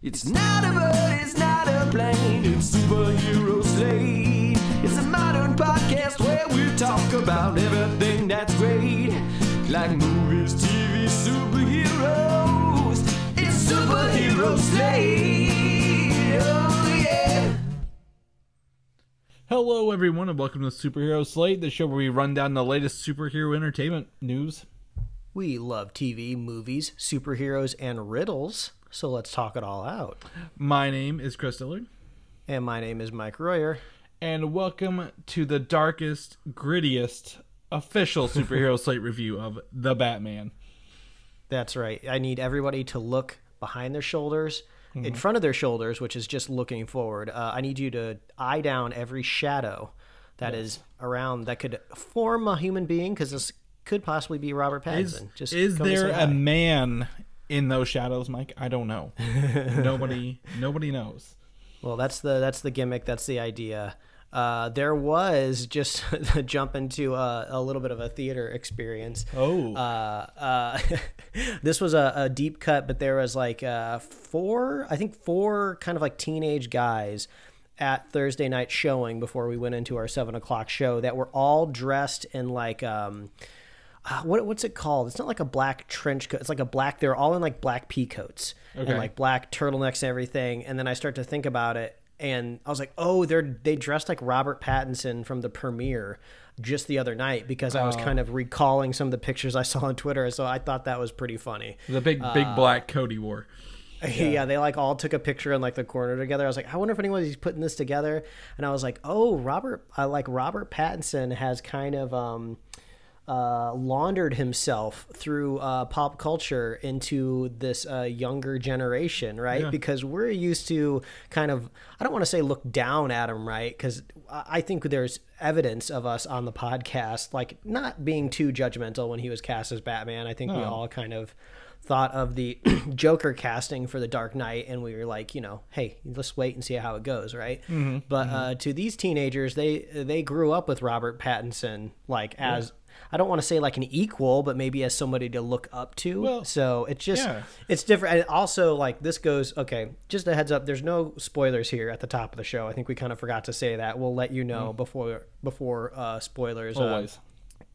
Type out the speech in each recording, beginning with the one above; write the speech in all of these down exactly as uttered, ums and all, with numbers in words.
It's not a bird, it's not a plane, it's Superhero Slate. It's a modern podcast where we talk about everything that's great, like movies, T V, superheroes. It's Superhero Slate, oh yeah. Hello everyone and welcome to Superhero Slate, the show where we run down the latest superhero entertainment news. We love T V, movies, superheroes, and riddles. So let's talk it all out. My name is Chris Dillard. And my name is Mike Royer. And welcome to the darkest, grittiest, official Superhero Slate review of The Batman. That's right. I need everybody to look behind their shoulders, mm-hmm. in front of their shoulders, which is just looking forward. Uh, I need you to eye down every shadow that yes. is around that could form a human being, because this could possibly be Robert Pattinson. Is, just is there a man in those shadows, Mike? I don't know. nobody, nobody knows. Well, that's the that's the gimmick. That's the idea. Uh, there was just a jump into a, a little bit of a theater experience. Oh, uh, uh, this was a, a deep cut, but there was like uh, four, I think four kind of like teenage guys at Thursday night showing before we went into our seven o'clock show that were all dressed in like. Um, Uh, what what's it called? It's not like a black trench coat. It's like a black. They're all in like black pea coats okay. and like black turtlenecks and everything. And then I start to think about it, and I was like, oh, they're they dressed like Robert Pattinson from the premiere just the other night, because I was oh. kind of recalling some of the pictures I saw on Twitter. So I thought that was pretty funny. The big big uh, black coat he wore. Yeah. yeah, they like all took a picture in like the corner together. I was like, I wonder if anyone's putting this together. And I was like, oh, Robert, I like Robert Pattinson has kind of. Um, Uh, laundered himself through uh, pop culture into this uh, younger generation, right? Yeah. Because we're used to kind of, I don't want to say look down at him, right? Because I think there's evidence of us on the podcast, like not being too judgmental when he was cast as Batman. I think no. we all kind of thought of the Joker casting for The Dark Knight, and we were like, you know, hey, let's wait and see how it goes, right? Mm-hmm. But mm-hmm. uh, to these teenagers, they they grew up with Robert Pattinson, like as, yeah. I don't want to say like an equal, but maybe as somebody to look up to. Well, so it's just, yeah. it's different. And also like this goes, okay, just a heads up, there's no spoilers here at the top of the show. I think we kind of forgot to say that. We'll let you know mm-hmm. before, before uh, spoilers. Always. Uh,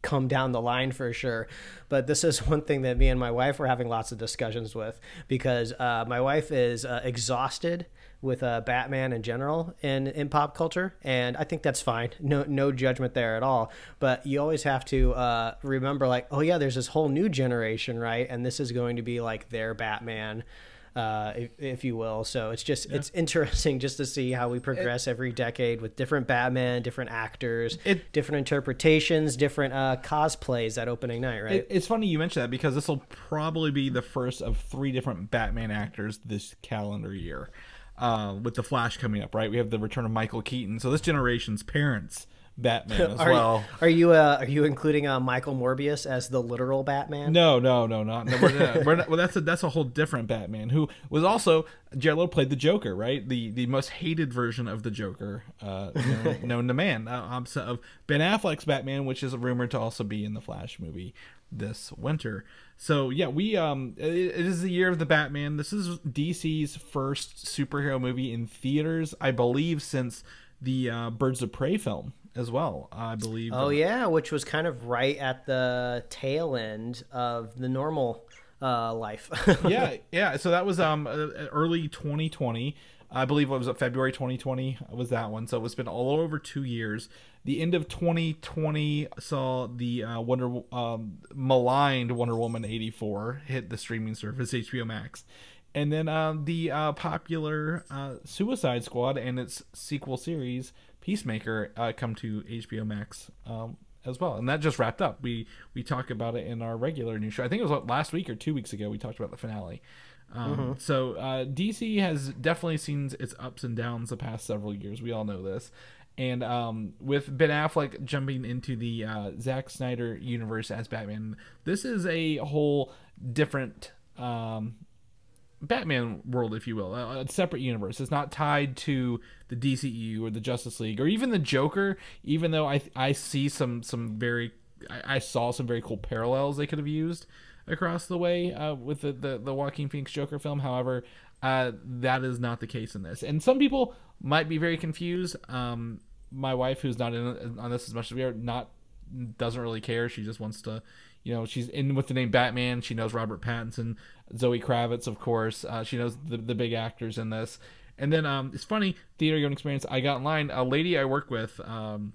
come down the line for sure. But this is one thing that me and my wife were having lots of discussions with, because uh, my wife is uh, exhausted with uh, Batman in general and in, in pop culture. And I think that's fine. No, no judgment there at all. But you always have to uh, remember like, oh yeah, there's this whole new generation, right? And this is going to be like their Batman, uh, if, if you will. So it's just, yeah. it's interesting just to see how we progress it, every decade with different Batman, different actors, it, different interpretations, different, uh, cosplays that opening night, right? It, it's funny you mentioned that, because this will probably be the first of three different Batman actors this calendar year, uh, with The Flash coming up, right? We have the return of Michael Keaton. So this generation's parents Batman as are, well. Are you uh, are you including uh, Michael Morbius as the literal Batman? No, no, no, not. No, we're not, we're not, well, that's a that's a whole different Batman, who was also Jared Leto played the Joker, right? The the most hated version of the Joker, uh, known, known to man, uh, opposite of Ben Affleck's Batman, which is rumored to also be in the Flash movie this winter. So yeah, we um, it, it is the year of the Batman. This is D C's first superhero movie in theaters, I believe, since the uh, Birds of Prey film. As well, I believe. Oh yeah, which was kind of right at the tail end of the normal uh, life. yeah, yeah. So that was um early twenty twenty, I believe. It was February twenty twenty was that one. So it's been all over two years. The end of twenty twenty saw the uh, Wonder um, maligned Wonder Woman eighty-four hit the streaming service H B O Max, and then uh, the uh, popular uh, Suicide Squad and its sequel series. Peacemaker uh, come to H B O Max um, as well, and that just wrapped up. We we talk about it in our regular news show. I think it was last week or two weeks ago. We talked about the finale. Um, mm-hmm. So uh, D C has definitely seen its ups and downs the past several years. We all know this, and um, with Ben Affleck jumping into the uh, Zack Snyder universe as Batman, this is a whole different um, Batman world, if you will, a separate universe. It's not tied to the D C E U or the Justice League or even the Joker, even though I I see some some very I, I saw some very cool parallels they could have used across the way uh, with the, the the Joaquin Phoenix Joker film. However, Uh, that is not the case in this. And some people might be very confused. Um, my wife, who's not in on this as much as we are, not doesn't really care. She just wants to, you know, she's in with the name Batman. She knows Robert Pattinson, Zoe Kravitz, of course. Uh, she knows the, the big actors in this. And then um, it's funny, theater going experience, I got in line. A lady I work with, um,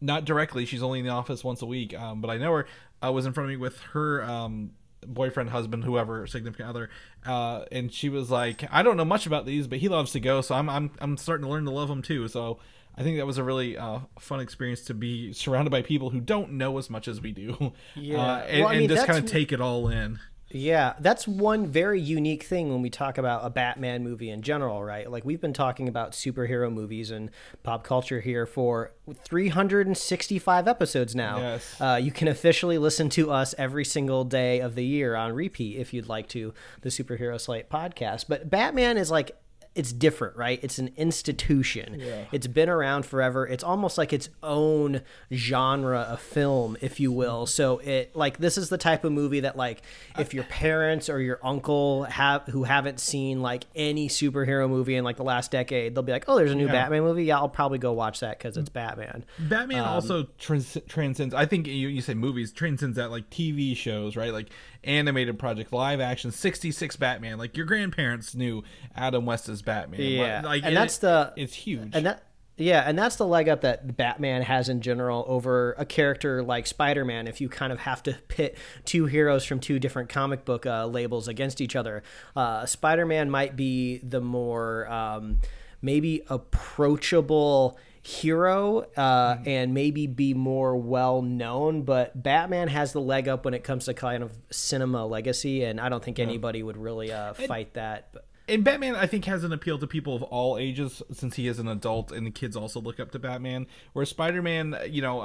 not directly, she's only in the office once a week, um, but I know her, uh, was in front of me with her um, boyfriend, husband, whoever, significant other, uh, and she was like, I don't know much about these, but he loves to go, so I'm, I'm, I'm starting to learn to love him too. So I think that was a really uh, fun experience to be surrounded by people who don't know as much as we do, yeah. uh, and, well, I mean, and just kind of take it all in. Yeah, that's one very unique thing when we talk about a Batman movie in general, right? Like, we've been talking about superhero movies and pop culture here for three hundred sixty-five episodes now. Yes. Uh, you can officially listen to us every single day of the year on repeat if you'd like to, the Superhero Slate podcast. But Batman is like... it's different, right? It's an institution. Yeah. It's been around forever. It's almost like its own genre of film, if you will. So it like this is the type of movie that like if your parents or your uncle have who haven't seen like any superhero movie in like the last decade, they'll be like, "Oh, there's a new yeah. Batman movie. Yeah, I'll probably go watch that because it's Batman." Batman um, also trans transcends. I think you, you say movies transcends that, like T V shows, right? Like animated project, live action, sixty-six Batman. Like your grandparents knew Adam West as Batman. Yeah, like, and it, that's the it's huge. And that yeah, and that's the leg up that Batman has in general over a character like Spider-Man. If you kind of have to pit two heroes from two different comic book uh, labels against each other, uh, Spider-Man might be the more um, maybe approachable hero uh mm-hmm. and maybe be more well known, but Batman has the leg up when it comes to kind of cinema legacy, and I don't think anybody would really uh fight and, that but. And Batman I think has an appeal to people of all ages since he is an adult and the kids also look up to Batman, where Spider-Man, you know,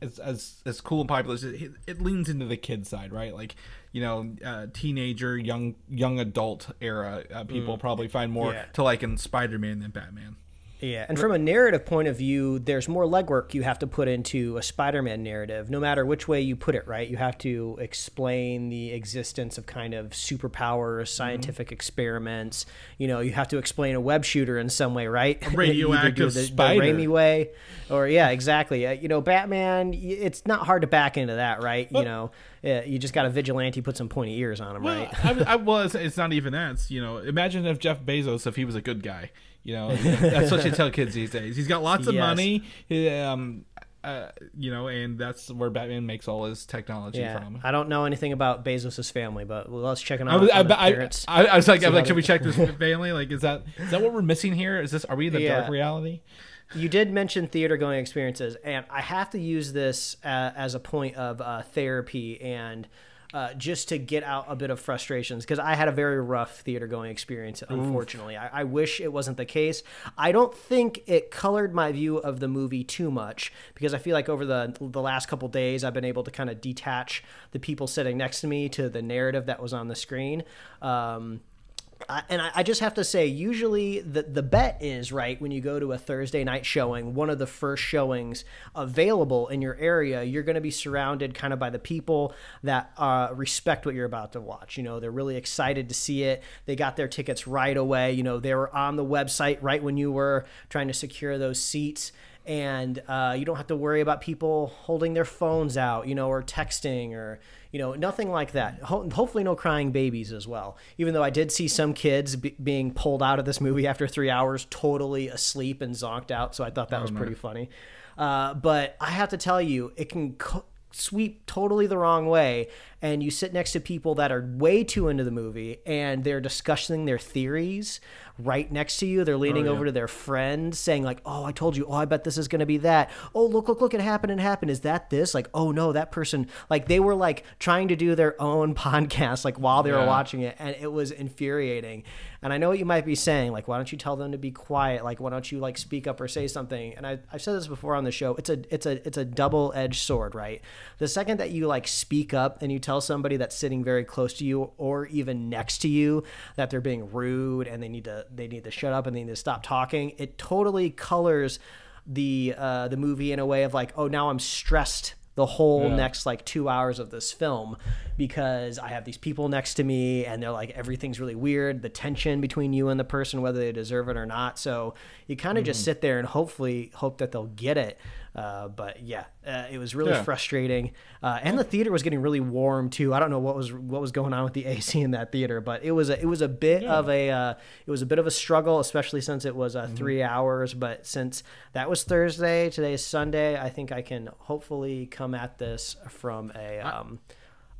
as as, as cool and popular, it, it leans into the kid side, right? Like, you know, uh, teenager, young young adult era uh, people mm. probably find more yeah. to like in Spider-Man than Batman. Yeah, and from a narrative point of view, there's more legwork you have to put into a Spider-Man narrative, no matter which way you put it, right? You have to explain the existence of kind of superpowers, scientific mm-hmm. experiments. You know, you have to explain a web shooter in some way, right? A radioactive the, spider. The Raimi way. Or, yeah, exactly. Uh, you know, Batman, it's not hard to back into that, right? But, you know, uh, you just got a vigilante, put some pointy ears on him, well, right? I, I, well, it's, it's not even that. It's, you know, imagine if Jeff Bezos, if he was a good guy. You know, that's what you tell kids these days. He's got lots of yes. money, um, uh, you know, and that's where Batman makes all his technology yeah. from. I don't know anything about Bezos' family, but let's check it out. I was, on I, I, I, I was like, I was like should we check this family? Like, is that is that what we're missing here? Is this are we in the yeah. dark reality? You did mention theater-going experiences, and I have to use this uh, as a point of uh, therapy and. Uh, just to get out a bit of frustrations, because I had a very rough theater going experience, unfortunately. I, I wish it wasn't the case. I don't think it colored my view of the movie too much, because I feel like over the the last couple days I've been able to kind of detach the people sitting next to me to the narrative that was on the screen. Um, I, and I, I just have to say, usually the, the bet is, right, when you go to a Thursday night showing, one of the first showings available in your area, you're going to be surrounded kind of by the people that uh, respect what you're about to watch. You know, they're really excited to see it. They got their tickets right away. You know, they were on the website right when you were trying to secure those seats. And uh, you don't have to worry about people holding their phones out, you know, or texting or, you know, nothing like that. Ho hopefully no crying babies as well, even though I did see some kids be being pulled out of this movie after three hours, totally asleep and zonked out. So I thought that oh, was man. pretty funny. Uh, but I have to tell you, it can co sweep totally the wrong way. And you sit next to people that are way too into the movie and they're discussing their theories right next to you. They're leaning oh, yeah. over to their friend saying like, oh, I told you, oh, I bet this is going to be that. Oh, look, look, look, it happened and happened. Is that this? Like, oh no, that person, like they were like trying to do their own podcast, like while they yeah. were watching it. And it was infuriating. And I know what you might be saying, like, why don't you tell them to be quiet? Like, why don't you like speak up or say something? And I, I've said this before on the show. It's a, it's a, it's a double-edged sword, right? The second that you like speak up and you tell somebody that's sitting very close to you or even next to you that they're being rude and they need to they need to shut up and they need to stop talking, it totally colors the uh the movie in a way of like, oh, now I'm stressed the whole yeah. next like two hours of this film, because I have these people next to me and they're like, everything's really weird, the tension between you and the person, whether they deserve it or not. So you kind of mm-hmm. just sit there and hopefully hope that they'll get it. Uh, but yeah, uh, it was really yeah. frustrating. Uh, and the theater was getting really warm too. I don't know what was, what was going on with the A C in that theater, but it was a, it was a bit yeah. of a, uh, it was a bit of a struggle, especially since it was uh, mm-hmm. three hours, but since that was Thursday, today is Sunday, I think I can hopefully come at this from a, um,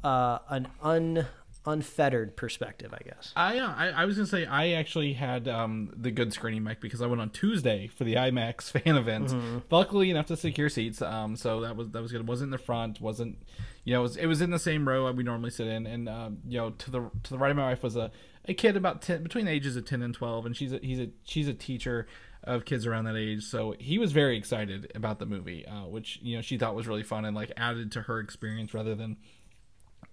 uh, an un unfettered perspective, I guess. I, uh, I I was gonna say I actually had um the good screening, Mike, because I went on Tuesday for the IMAX fan event. Mm-hmm. Luckily enough to secure seats, um so that was that was good. It wasn't in the front, wasn't you know it was, it was in the same row we normally sit in, and um you know to the to the right of my wife was a a kid about ten, between the ages of ten and twelve, and she's a, he's a she's a teacher of kids around that age, so he was very excited about the movie, uh, which you know she thought was really fun and like added to her experience rather than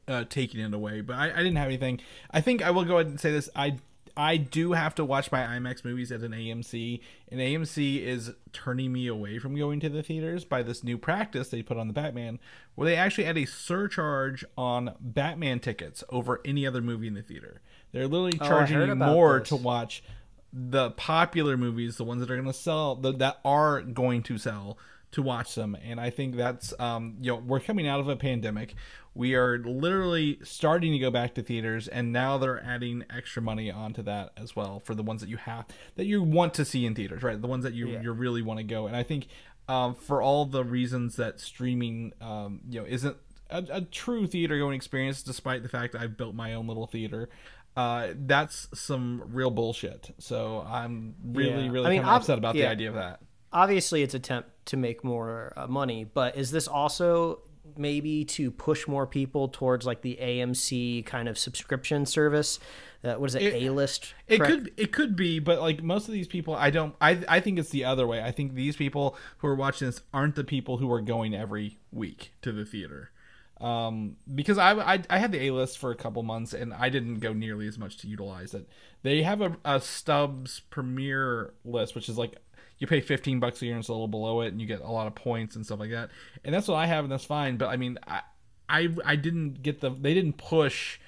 Uh, taking it away. But I, I didn't have anything. I think I will go ahead and say this. I I do have to watch my IMAX movies at an A M C, and A M C is turning me away from going to the theaters by this new practice they put on the Batman, where they actually add a surcharge on Batman tickets over any other movie in the theater. They're literally charging oh, you more this. to watch the popular movies, the ones that are going to sell, the, that are going to sell, to watch them. And I think that's, um, you know, we're coming out of a pandemic. We are literally starting to go back to theaters, and now they're adding extra money onto that as well for the ones that you have, that you want to see in theaters, right? The ones that you, yeah. you really want to go. And I think um, for all the reasons that streaming, um, you know, isn't a, a true theater going experience, despite the fact that I've built my own little theater, uh, that's some real bullshit. So I'm really, yeah. really I mean, kind of upset about yeah. the idea of that. Obviously, it's an attempt to make more uh, money, but is this also maybe to push more people towards like the A M C kind of subscription service? Uh, what is it, it A-list? It could it could be, but like most of these people, I don't. I I think it's the other way. I think these people who are watching this aren't the people who are going every week to the theater. Um, because I, I, I had the A-list for a couple months and I didn't go nearly as much to utilize it. They have a, a Stubbs Premier list, which is like, you pay fifteen bucks a year and it's a little below it and you get a lot of points and stuff like that. And that's what I have, and that's fine. But I mean, I, I, I didn't get the, they didn't push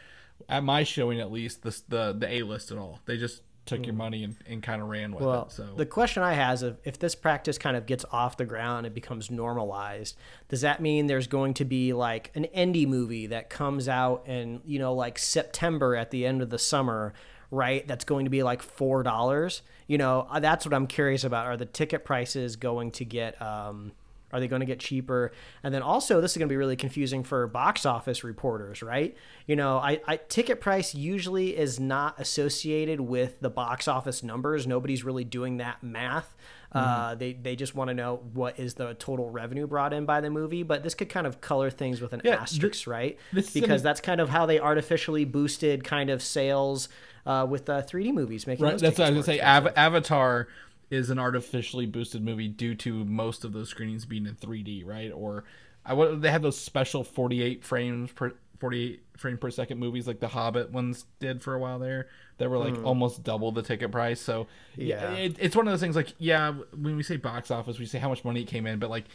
at my showing, at least the, the, the A-list at all. They just took your money and, and kind of ran with well, it. So the question I have is, if this practice kind of gets off the ground and becomes normalized, does that mean there's going to be like an indie movie that comes out in, you know, like September at the end of the summer, right? That's going to be like four dollars. You know, that's what I'm curious about. Are the ticket prices going to get, um, are they going to get cheaper? And then also, this is going to be really confusing for box office reporters, right? You know, I, I ticket price usually is not associated with the box office numbers. Nobody's really doing that math. Uh, they, they just want to know what is the total revenue brought in by the movie, but this could kind of color things with an yeah, asterisk, th right? Because gonna... that's kind of how they artificially boosted kind of sales uh, with uh, three D movies. Making right. That's what I was going to say. Av Avatar is an artificially boosted movie due to most of those screenings being in three D, right? Or I, they had those special forty-eight frames per forty-eight frame per second movies like the Hobbit ones did for a while there that were like mm. almost double the ticket price. So yeah, it, it's one of those things like, yeah, when we say box office, we say how much money it came in, but like,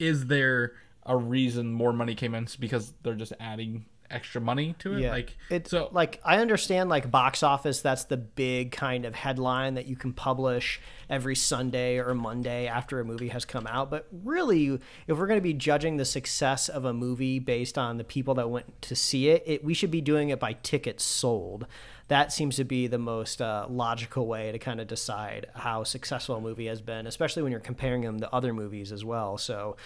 is there a reason more money came in because they're just adding extra money to it? Yeah. Like it's so like, I understand like box office, that's the big kind of headline that you can publish every Sunday or Monday after a movie has come out. But really, if we're going to be judging the success of a movie based on the people that went to see it, it we should be doing it by tickets sold. That seems to be the most uh, logical way to kind of decide how successful a movie has been, especially when you're comparing them to other movies as well. So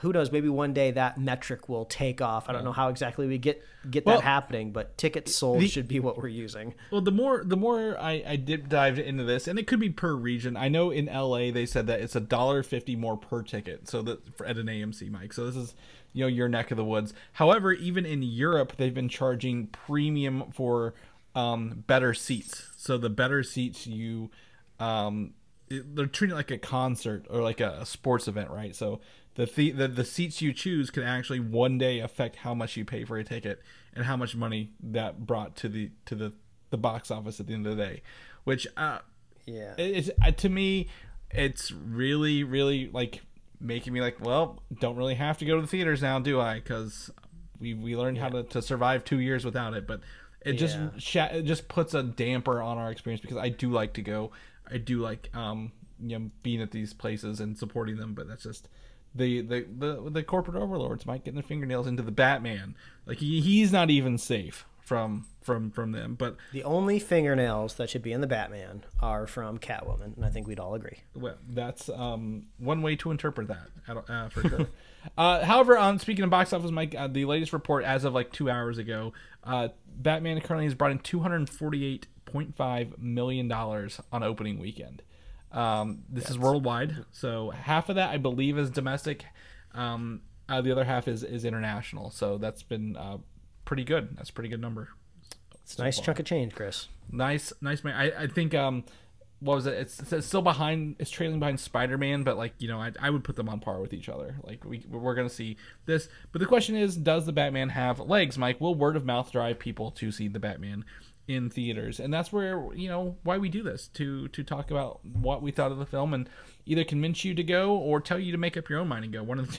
who knows? Maybe one day that metric will take off. I don't know how exactly we get get well, that happening, but tickets sold the, should be what we're using. Well, the more the more I, I dip dived into this, and it could be per region. I know in L A they said that it's a dollar fifty more per ticket, so that for, at an A M C, Mike. So this is you know your neck of the woods. However, even in Europe, they've been charging premium for um, better seats. So the better seats you, um, it, they're treating it like a concert or like a, a sports event, right? So The, the the seats you choose could actually one day affect how much you pay for a ticket and how much money that brought to the to the, the box office at the end of the day, which uh yeah, it's uh, to me it's really really like making me like, well, don't really have to go to the theaters now, do I? Because we we learned yeah. how to, to survive two years without it. But it just yeah. sh- it just puts a damper on our experience, because I do like to go. I do like um you know being at these places and supporting them, but that's just the the the, the corporate overlords might get their fingernails into the Batman. Like he, he's not even safe from from from them. But the only fingernails that should be in the Batman are from Catwoman, and I think we'd all agree. Well, that's um one way to interpret that, uh, for sure. uh however, on um, speaking of box office, Mike, uh, the latest report as of like two hours ago, uh Batman currently has brought in two hundred forty-eight point five million dollars on opening weekend. Um this that's... is worldwide, so half of that I believe is domestic, um uh, the other half is is international, so that's been uh pretty good. That's a pretty good number. It's a nice chunk of change, Chris. Nice, nice man. I, I think um, what was it? It's, it's still behind. It's trailing behind Spider-Man, but like you know, I I would put them on par with each other. Like we we're gonna see this. But the question is, does the Batman have legs, Mike? Will word of mouth drive people to see the Batman in theaters? And that's where you know why we do this, to to talk about what we thought of the film and either convince you to go or tell you to make up your own mind and go. One of the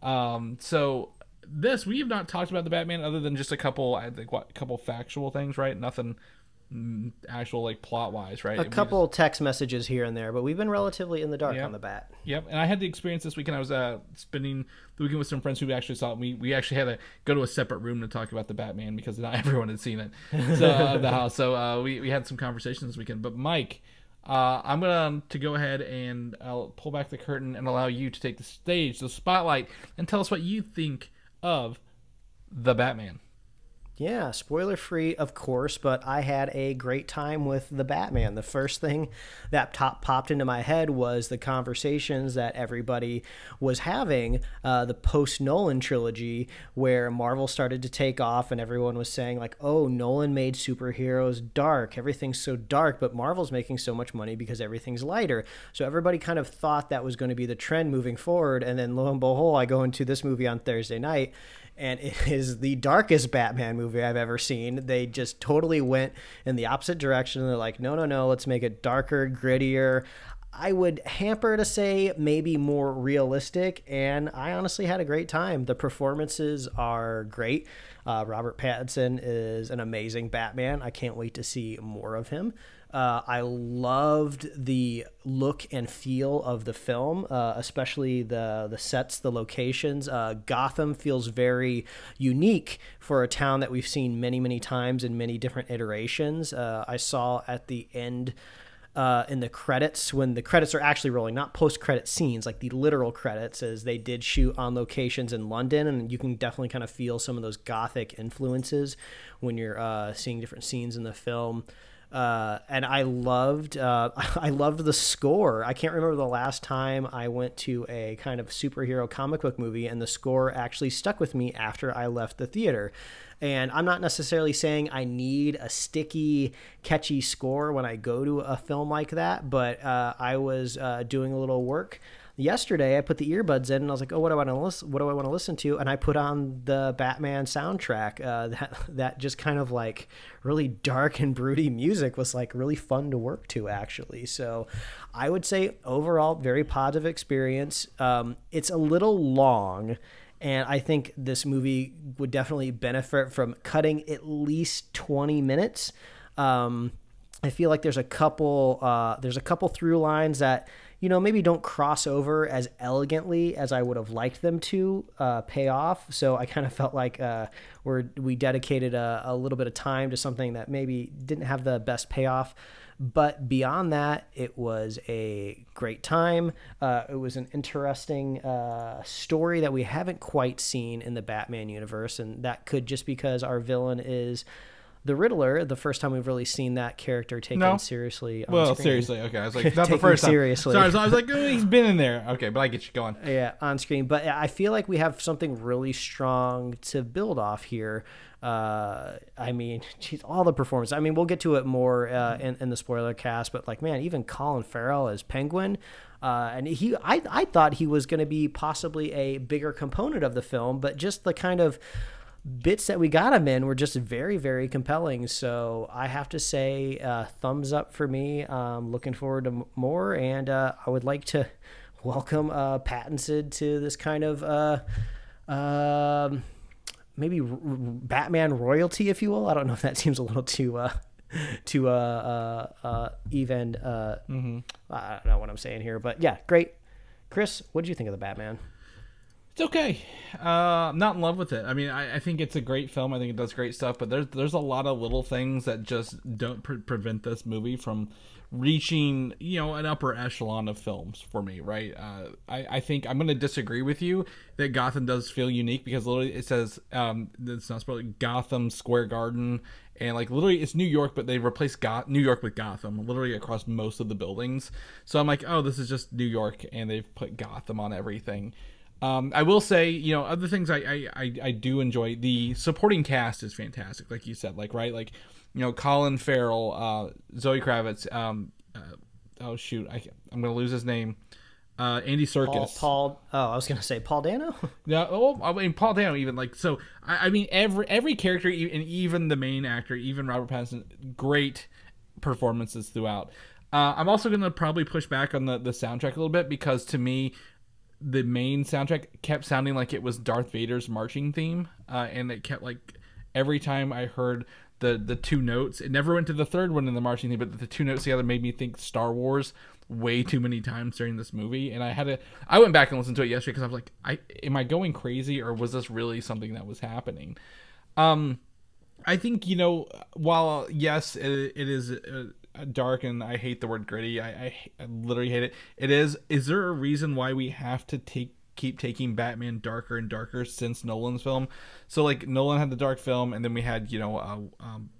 two. Um, so. This we have not talked about the Batman other than just a couple, I think, what, couple factual things, right? Nothing actual like plot wise, right? A couple just... text messages here and there, but we've been relatively in the dark yep. on the Bat. Yep. And I had the experience this weekend. I was uh, spending the weekend with some friends who actually saw it. We we actually had to go to a separate room to talk about the Batman because not everyone had seen it. So uh, the house. So uh, we we had some conversations this weekend. But Mike, uh, I'm gonna to go ahead and I'll pull back the curtain and allow you to take the stage, the spotlight, and tell us what you think of the Batman. Yeah, spoiler free, of course, but I had a great time with the Batman. The first thing that top popped into my head was the conversations that everybody was having, uh, the post-Nolan trilogy, where Marvel started to take off and everyone was saying like, oh, Nolan made superheroes dark. Everything's so dark, but Marvel's making so much money because everything's lighter. So everybody kind of thought that was going to be the trend moving forward. And then lo and behold, I go into this movie on Thursday night, and it is the darkest Batman movie I've ever seen. They just totally went in the opposite direction. They're like, no, no, no, let's make it darker, grittier. I would hamper to say maybe more realistic, and I honestly had a great time. The performances are great. Uh, Robert Pattinson is an amazing Batman. I can't wait to see more of him. Uh, I loved the look and feel of the film, uh, especially the the sets, the locations. Uh, Gotham feels very unique for a town that we've seen many, many times in many different iterations. Uh, I saw at the end... Uh, in the credits, when the credits are actually rolling, not post-credit scenes, like the literal credits, as they did shoot on locations in London, and you can definitely kind of feel some of those Gothic influences when you're uh, seeing different scenes in the film. Uh, and I loved, uh, I loved the score. I can't remember the last time I went to a kind of superhero comic book movie and the score actually stuck with me after I left the theater. And I'm not necessarily saying I need a sticky, catchy score when I go to a film like that, but uh, I was uh, doing a little work yesterday. I put the earbuds in and I was like, oh, what do I want to listen? What do I want to listen to? And I put on the Batman soundtrack. Uh, that that just kind of like really dark and broody music was like really fun to work to, actually. So I would say overall very positive experience. Um, it's a little long. And I think this movie would definitely benefit from cutting at least twenty minutes. Um, I feel like there's a couple uh, there's a couple through lines that, you know, maybe don't cross over as elegantly as I would have liked them to uh, pay off. So I kind of felt like uh, we're, we dedicated a, a little bit of time to something that maybe didn't have the best payoff. But beyond that, it was a great time. Uh, it was an interesting uh, story that we haven't quite seen in the Batman universe, and that could just because our villain is the Riddler. The first time we've really seen that character taken no. seriously on well, screen. seriously, okay. I was like, not the first time. Seriously. Sorry, so I was like, oh, he's been in there. Okay, but I get you going. Yeah, on screen. But I feel like we have something really strong to build off here. Uh, I mean, geez, all the performance. I mean, we'll get to it more uh, in, in the spoiler cast, but like, man, even Colin Farrell as Penguin, uh, and he, I, I thought he was going to be possibly a bigger component of the film, but just the kind of bits that we got him in were just very, very compelling. So I have to say, uh, thumbs up for me. Um, looking forward to more, and uh, I would like to welcome uh, Pattinson to this kind of uh, uh, maybe r Batman royalty, if you will. I don't know if that seems a little too uh, too uh, uh, uh, even. Uh, mm-hmm. I don't know what I'm saying here, but yeah, great. Chris, what did you think of The Batman? It's okay. Uh, I'm not in love with it. I mean, I, I think it's a great film. I think it does great stuff, but there's there's a lot of little things that just don't pre prevent this movie from reaching, you know, an upper echelon of films for me, right? Uh, I, I think I'm going to disagree with you that Gotham does feel unique, because literally it says, um, it's not spelled like Gotham Square Garden, and like literally it's New York, but they replaced Got New York with Gotham literally across most of the buildings. So I'm like, oh, this is just New York, and they've put Gotham on everything. Um, I will say, you know, other things I, I, I, I do enjoy. The supporting cast is fantastic, like you said, like, right? Like, you know, Colin Farrell, uh, Zoe Kravitz, um, uh, oh, shoot, I, I'm going to lose his name. Uh, Andy Serkis. Paul, Paul, oh, I was going to say Paul Dano? No, oh, I mean, Paul Dano even, like, so, I, I mean, every every character, and even the main actor, even Robert Pattinson, great performances throughout. Uh, I'm also going to probably push back on the, the soundtrack a little bit, because to me, the main soundtrack kept sounding like it was Darth Vader's marching theme, uh, and it kept, like, every time I heard the the two notes, it never went to the third one in the marching theme, but the two notes together made me think Star Wars way too many times during this movie, and I had to, I went back and listened to it yesterday, because I was like, I am I going crazy, or was this really something that was happening? Um, I think, you know, while yes, it, it is. Uh, dark, and I hate the word gritty. I, I, I literally hate it. It is. Is there a reason why we have to take keep taking Batman darker and darker since Nolan's film? So like Nolan had the dark film, and then we had, you know, uh, um,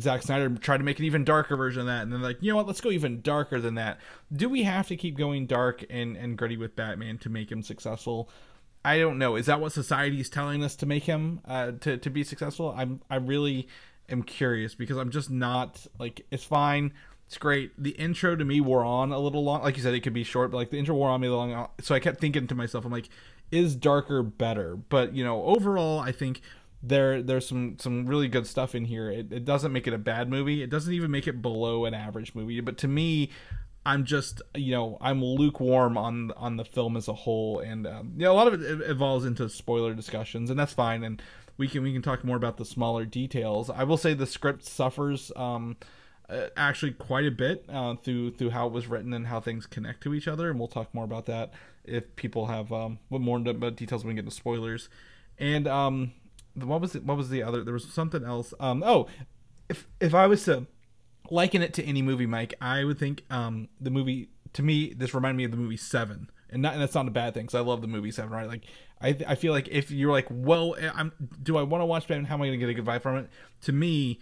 Zack Snyder tried to make an even darker version of that, and then like, you know what, let's go even darker than that. Do we have to keep going dark and and gritty with Batman to make him successful? I don't know. Is that what society is telling us to make him uh, to to be successful? I'm I really. I'm curious, because I'm just not like, it's fine, it's great. The intro to me wore on a little long, like you said, it could be short, but like the intro wore on me a little long, so I kept thinking to myself, I'm like, is darker better? But you know, overall, I think there there's some some really good stuff in here. It, it doesn't make it a bad movie. It doesn't even make it below an average movie. But to me, I'm just, you know, I'm lukewarm on on the film as a whole, and um, you know, a lot of it evolves into spoiler discussions, and that's fine. And we can we can talk more about the smaller details. I will say the script suffers um, uh, actually quite a bit uh, through through how it was written and how things connect to each other, and we'll talk more about that if people have um, what more details when we get into spoilers. And um, the, what was it? What was the other? There was something else. Um, oh, if if I was to liken it to any movie, Mike, I would think um, the movie, to me, this reminded me of the movie Seven. And, not, and that's not a bad thing, because I love the movie Seven, right? Like, I, I feel like if you're like, well, I'm, do I want to watch Batman? How am I going to get a good vibe from it? To me,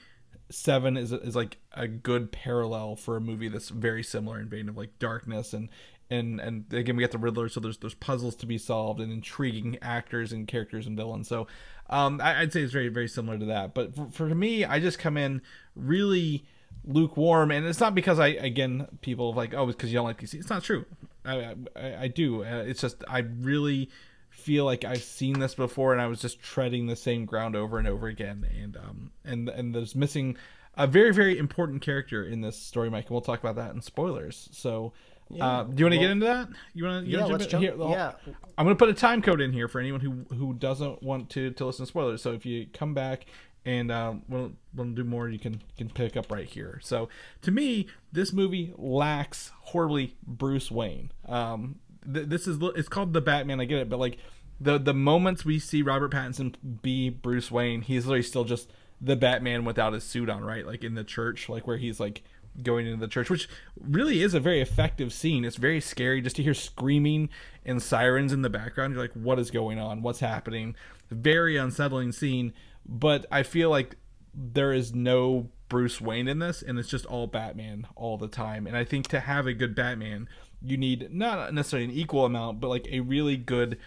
Seven is is like a good parallel for a movie that's very similar in vein of like darkness, and and and again, we got the Riddler, so there's there's puzzles to be solved and intriguing actors and characters and villains. So, um, I, I'd say it's very very similar to that. But for, for me, I just come in really lukewarm, and it's not because I again people like, oh, it's because you don't like D C. It's not true. I, I, I do. Uh, it's just I really feel like I've seen this before, and I was just treading the same ground over and over again. And um and and there's missing a very very important character in this story, Mike. And we'll talk about that in spoilers. So yeah. uh, do you want to well, get into that? You want to? Yeah, let's jump. Here, yeah. I'm gonna put a time code in here for anyone who who doesn't want to to listen to spoilers. So if you come back. And um, we'll, we'll do more. You can can pick up right here. So to me, this movie lacks horribly Bruce Wayne. Um, th this is it's called The Batman. I get it, but like the the moments we see Robert Pattinson be Bruce Wayne, he's literally still just the Batman without his suit on, right? Like in the church, like where he's like going into the church, which really is a very effective scene. It's very scary just to hear screaming and sirens in the background. You're like, what is going on? What's happening? Very unsettling scene. But I feel like there is no Bruce Wayne in this, and it's just all Batman all the time. And I think to have a good Batman, you need not necessarily an equal amount, but like a really good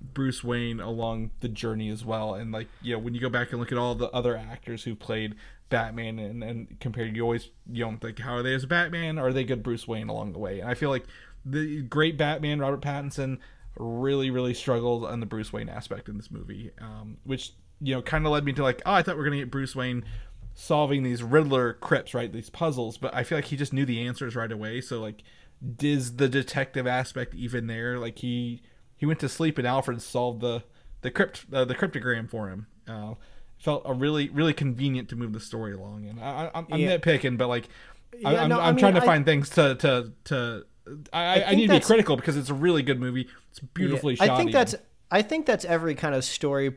Bruce Wayne along the journey as well. And like, you know, when you go back and look at all the other actors who played Batman and, and compared, you always, you don't think, how are they as Batman? Or are they good Bruce Wayne along the way? And I feel like the great Batman, Robert Pattinson, really, really struggled on the Bruce Wayne aspect in this movie, um, which... you know, kind of led me to like, oh, I thought we were going to get Bruce Wayne solving these Riddler crypts, right? These puzzles. But I feel like he just knew the answers right away. So like, is the detective aspect even there? Like he he went to sleep and Alfred solved the the crypt uh, the cryptogram for him. Uh, felt a really really convenient to move the story along. And I, I'm, I'm yeah. nitpicking, but like I, yeah, I'm, no, I'm I mean, trying to I, find things to to to. I, I, I need to be critical because it's a really good movie. It's beautifully yeah, shot. I think even. that's I think that's every kind of story.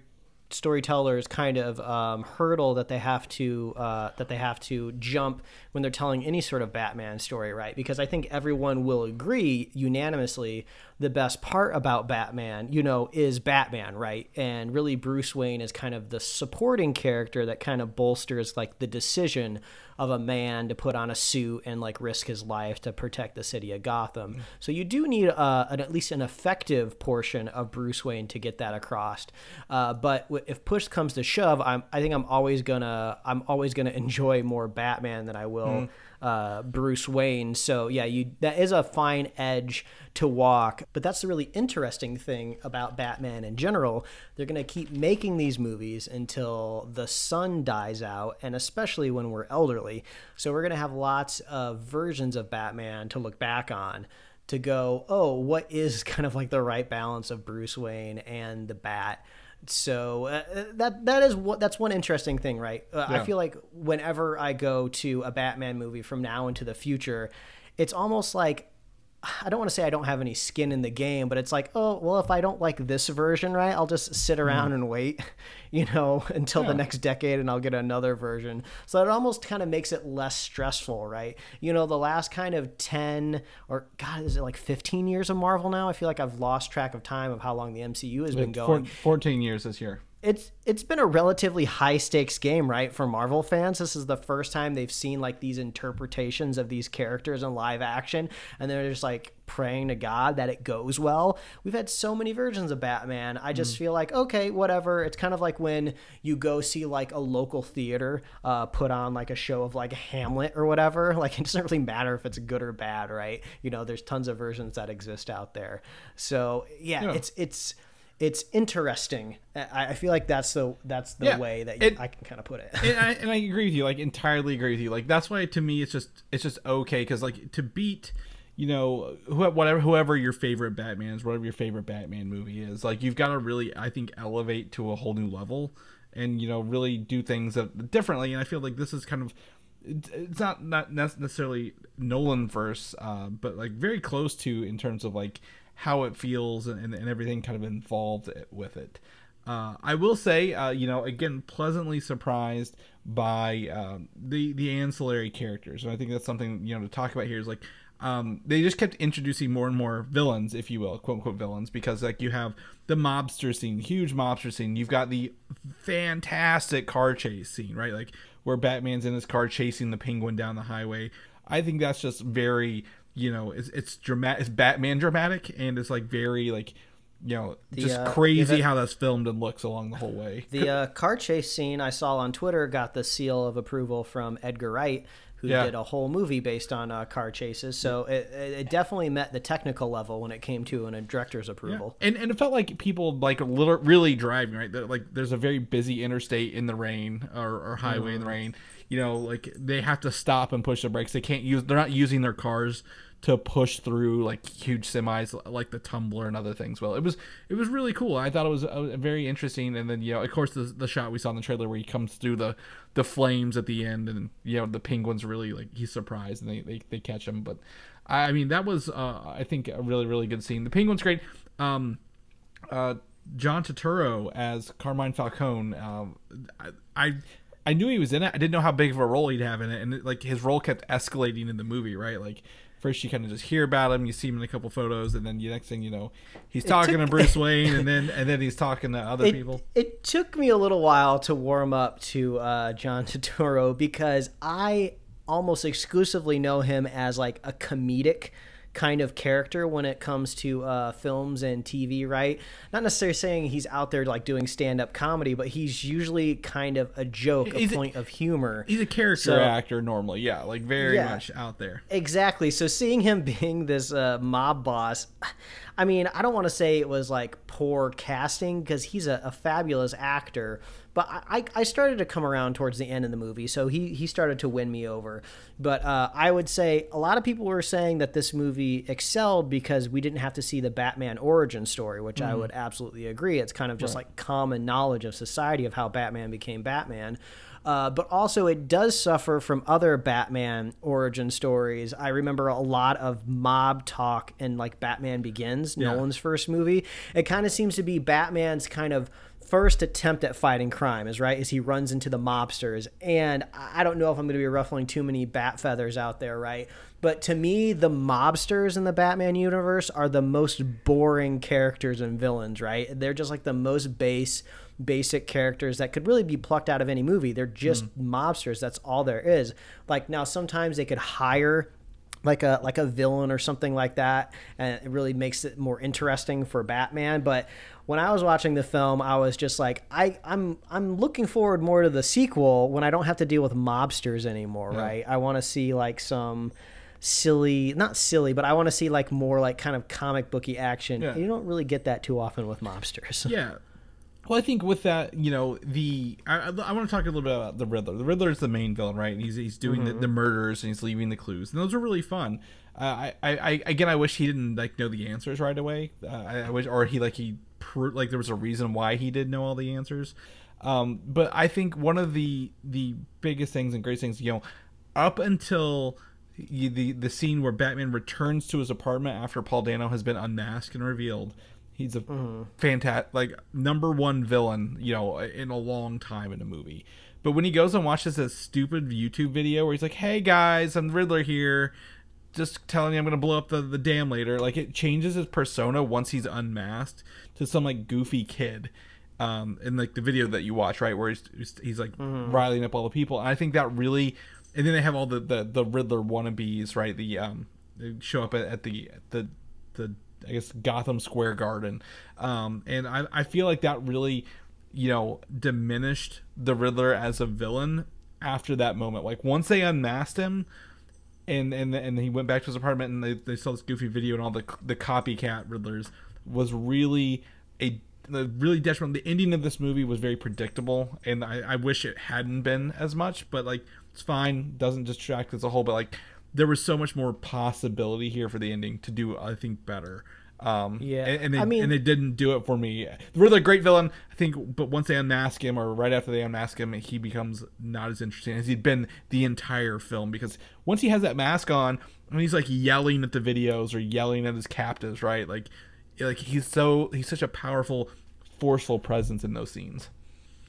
storyteller's kind of um, hurdle that they have to uh, that they have to jump when they're telling any sort of Batman story, right? Because I think everyone will agree unanimously the best part about Batman, you know, is Batman, right? And really Bruce Wayne is kind of the supporting character that kind of bolsters like the decision of a man to put on a suit and like risk his life to protect the city of Gotham. So you do need uh, an, at least an effective portion of Bruce Wayne to get that across. Uh, but if push comes to shove, I'm, I think I'm always gonna I'm always gonna enjoy more Batman than I will mm. uh, Bruce Wayne. So yeah, you that is a fine edge to walk. But that's the really interesting thing about Batman in general. They're gonna keep making these movies until the sun dies out, and especially when we're elderly. So we're gonna have lots of versions of Batman to look back on, to go, oh, what is kind of like the right balance of Bruce Wayne and the Bat? So uh, that that is what that's one interesting thing, right? Uh, yeah. I feel like whenever I go to a Batman movie from now into the future, it's almost like I don't want to say I don't have any skin in the game, but it's like, oh, well, if I don't like this version, right, I'll just sit around mm. and wait, you know, until yeah. the next decade and I'll get another version. So it almost kind of makes it less stressful, right? You know, the last kind of ten or God, is it like fifteen years of Marvel now? I feel like I've lost track of time of how long the M C U has been going. fourteen years this year. It's it's been a relatively high stakes game, right, for Marvel fans. This is the first time they've seen like these interpretations of these characters in live action, and they're just like praying to God that it goes well. We've had so many versions of Batman. I just mm. feel like, okay, whatever. It's kind of like when you go see like a local theater uh, put on like a show of like Hamlet or whatever. Like it doesn't really matter if it's good or bad, right? You know, there's tons of versions that exist out there. So yeah, yeah. it's it's. It's interesting. I feel like that's the that's the yeah, way that you, it, I can kind of put it. and, I, and I agree with you, like entirely agree with you. Like that's why to me it's just it's just okay because like to beat, you know, wh whatever whoever your favorite Batman is, whatever your favorite Batman movie is, like you've got to really I think elevate to a whole new level, and you know really do things that, differently. And I feel like this is kind of it's not not necessarily Nolan-verse, uh, but like very close to in terms of like how it feels and, and everything kind of involved with it. Uh, I will say, uh, you know, again, pleasantly surprised by um, the the ancillary characters, and I think that's something you know to talk about here is like um, they just kept introducing more and more villains, if you will, quote unquote villains, because like you have the mobster scene, huge mobster scene. You've got the fantastic car chase scene, right? Like where Batman's in his car chasing the Penguin down the highway. I think that's just very. You know, it's it's dramatic. It's Batman dramatic, and it's like very like, you know, just the, uh, crazy how that's filmed and looks along the whole way. The uh, car chase scene I saw on Twitter got the seal of approval from Edgar Wright, who yeah. did a whole movie based on uh, car chases. So it, it definitely met the technical level when it came to an, a director's approval. Yeah. And and it felt like people like a little really driving right. They're, like there's a very busy interstate in the rain or, or highway mm. in the rain. You know, like they have to stop and push the brakes. They can't use. They're not using their cars to push through like huge semis like the Tumbler and other things. Well, it was it was really cool. I thought it was uh, very interesting. And then you know, of course, the the shot we saw in the trailer where he comes through the the flames at the end, and you know the Penguin's really like he's surprised and they they, they catch him. But I mean, that was uh, I think a really really good scene. The Penguin's great. Um, uh, John Turturro as Carmine Falcone. Um, I. I I knew he was in it. I didn't know how big of a role he'd have in it, and it, like his role kept escalating in the movie, right? Like first you kind of just hear about him, you see him in a couple photos, and then the next thing you know, he's talking took, to Bruce Wayne, and then and then he's talking to other it, people. It took me a little while to warm up to uh, John Turturro because I almost exclusively know him as like a comedic kind of character when it comes to uh, films and T V, right? Not necessarily saying he's out there like doing stand-up comedy, but he's usually kind of a joke, he's a point a, of humor. He's a character so, actor normally, yeah, like very yeah, much out there. Exactly. So seeing him being this uh, mob boss, I mean, I don't want to say it was like poor casting because he's a, a fabulous actor, But I, I started to come around towards the end of the movie, so he, he started to win me over. But uh, I would say a lot of people were saying that this movie excelled because we didn't have to see the Batman origin story, which mm-hmm. I would absolutely agree. It's kind of just right. like common knowledge of society of how Batman became Batman. Uh, but also it does suffer from other Batman origin stories. I remember a lot of mob talk in like Batman Begins, yeah. Nolan's first movie. It kind of seems to be Batman's kind of first attempt at fighting crime is right as he runs into the mobsters. And I don't know if I'm going to be ruffling too many bat feathers out there, right? But to me, the mobsters in the Batman universe are the most boring characters and villains, right? They're just like the most base basic characters that could really be plucked out of any movie. They're just mm. mobsters. That's all there is. Like now sometimes they could hire like a like a villain or something like that, and it really makes it more interesting for Batman. But when I was watching the film, I was just like, I, I'm I'm looking forward more to the sequel when I don't have to deal with mobsters anymore, yeah. right? I want to see like some silly, not silly, but I want to see like more like kind of comic booky action. Yeah. You don't really get that too often with mobsters. Yeah. Well, I think with that, you know, the I, I want to talk a little bit about the Riddler. The Riddler is the main villain, right? And he's he's doing mm-hmm. the, the murders and he's leaving the clues, and those are really fun. Uh, I, I I again, I wish he didn't like know the answers right away. Uh, I, I wish, or he like he like there was a reason why he did know all the answers. Um, but I think one of the the biggest things and greatest things, you know, up until the the, the scene where Batman returns to his apartment after Paul Dano has been unmasked and revealed. He's a mm. fantastic, like, number one villain, you know, in a long time in a movie. But when he goes and watches this stupid YouTube video where he's like, hey, guys, I'm Riddler here, just telling you I'm going to blow up the, the dam later. Like, it changes his persona once he's unmasked to some, like, goofy kid um, in, like, the video that you watch, right, where he's, he's, he's like, mm. riling up all the people. And I think that really – and then they have all the, the, the Riddler wannabes, right, the um, they show up at, at the the the – I guess Gotham Square Garden, um, and I, I feel like that really, you know, diminished the Riddler as a villain after that moment. Like once they unmasked him, and and and he went back to his apartment, and they, they saw this goofy video, and all the the copycat Riddlers was really a, a really detrimental. The ending of this movie was very predictable, and I, I wish it hadn't been as much. But like, it's fine, doesn't distract as a whole. But like. There was so much more possibility here for the ending to do, I think, better. Um, yeah, and, and they I mean, and they didn't do it for me. Riddler, great villain, I think, but once they unmask him, or right after they unmask him, he becomes not as interesting as he'd been the entire film. Because once he has that mask on, I mean, he's like yelling at the videos or yelling at his captives, right? Like, like he's so he's such a powerful, forceful presence in those scenes.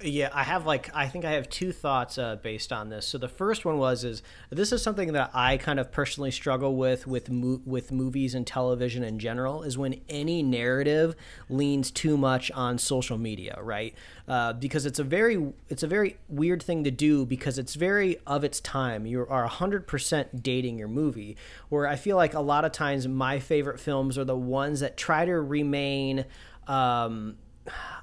Yeah, I have like I think I have two thoughts uh, based on this. So the first one was is this is something that I kind of personally struggle with with mo with movies and television in general is when any narrative leans too much on social media, right? Uh, because it's a very it's a very weird thing to do because it's very of its time. You are one hundred percent dating your movie. Where I feel like a lot of times my favorite films are the ones that try to remain. Um,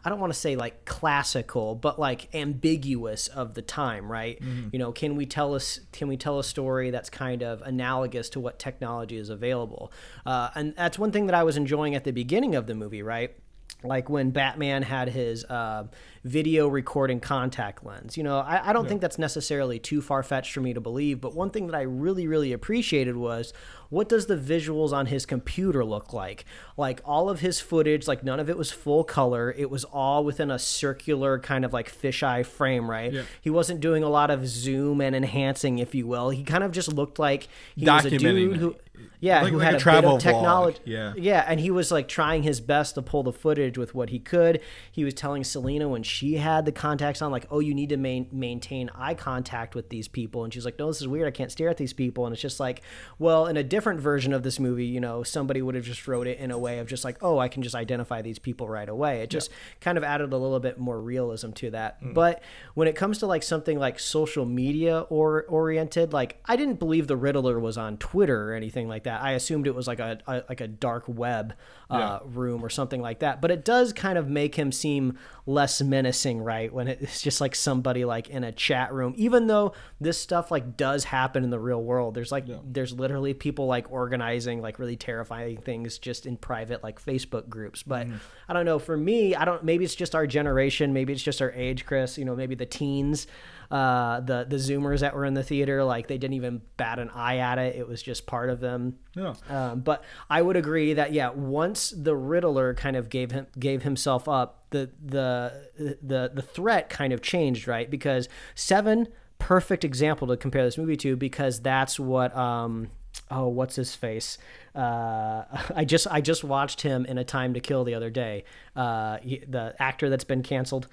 I don't want to say like classical, but like ambiguous of the time, right? Mm-hmm. You know, can we tell us, can we tell a story that's kind of analogous to what technology is available? Uh, and that's one thing that I was enjoying at the beginning of the movie, right? Like when Batman had his uh, video recording contact lens. You know, I, I don't yeah. think that's necessarily too far-fetched for me to believe, but one thing that I really, really appreciated was what does the visuals on his computer look like? Like all of his footage, like none of it was full color. It was all within a circular kind of like fisheye frame, right? Yeah. He wasn't doing a lot of zoom and enhancing, if you will. He kind of just looked like he was a dude who... Yeah, like, who like had a, a travel bit of technology. Vlog. Yeah, yeah, and he was like trying his best to pull the footage with what he could. He was telling Selena when she had the contacts on, like, "Oh, you need to main maintain eye contact with these people," and she's like, "No, this is weird. I can't stare at these people." And it's just like, well, in a different version of this movie, you know, somebody would have just wrote it in a way of just like, "Oh, I can just identify these people right away." It just yeah. kind of added a little bit more realism to that. Mm. But when it comes to like something like social media or oriented, like I didn't believe the Riddler was on Twitter or anything like that. I assumed it was like a, a like a dark web uh, yeah. room or something like that. But it does kind of make him seem less menacing, right? When it's just like somebody like in a chat room, even though this stuff like does happen in the real world. There's like, yeah. there's literally people like organizing like really terrifying things just in private like Facebook groups. But mm. I don't know, for me, I don't, maybe it's just our generation. Maybe it's just our age, Chris, you know, maybe the teens, uh, the, the Zoomers that were in the theater, like they didn't even bat an eye at it. It was just part of them. Yeah. Um, but I would agree that, yeah, once the Riddler kind of gave him, gave himself up, the, the, the, the threat kind of changed, right? Because Seven, perfect example to compare this movie to, because that's what, um, oh, what's his face? Uh, I just, I just watched him in A Time to Kill the other day. Uh, he, the actor that's been canceled.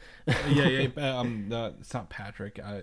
yeah. yeah um, uh, it's not Patrick. I,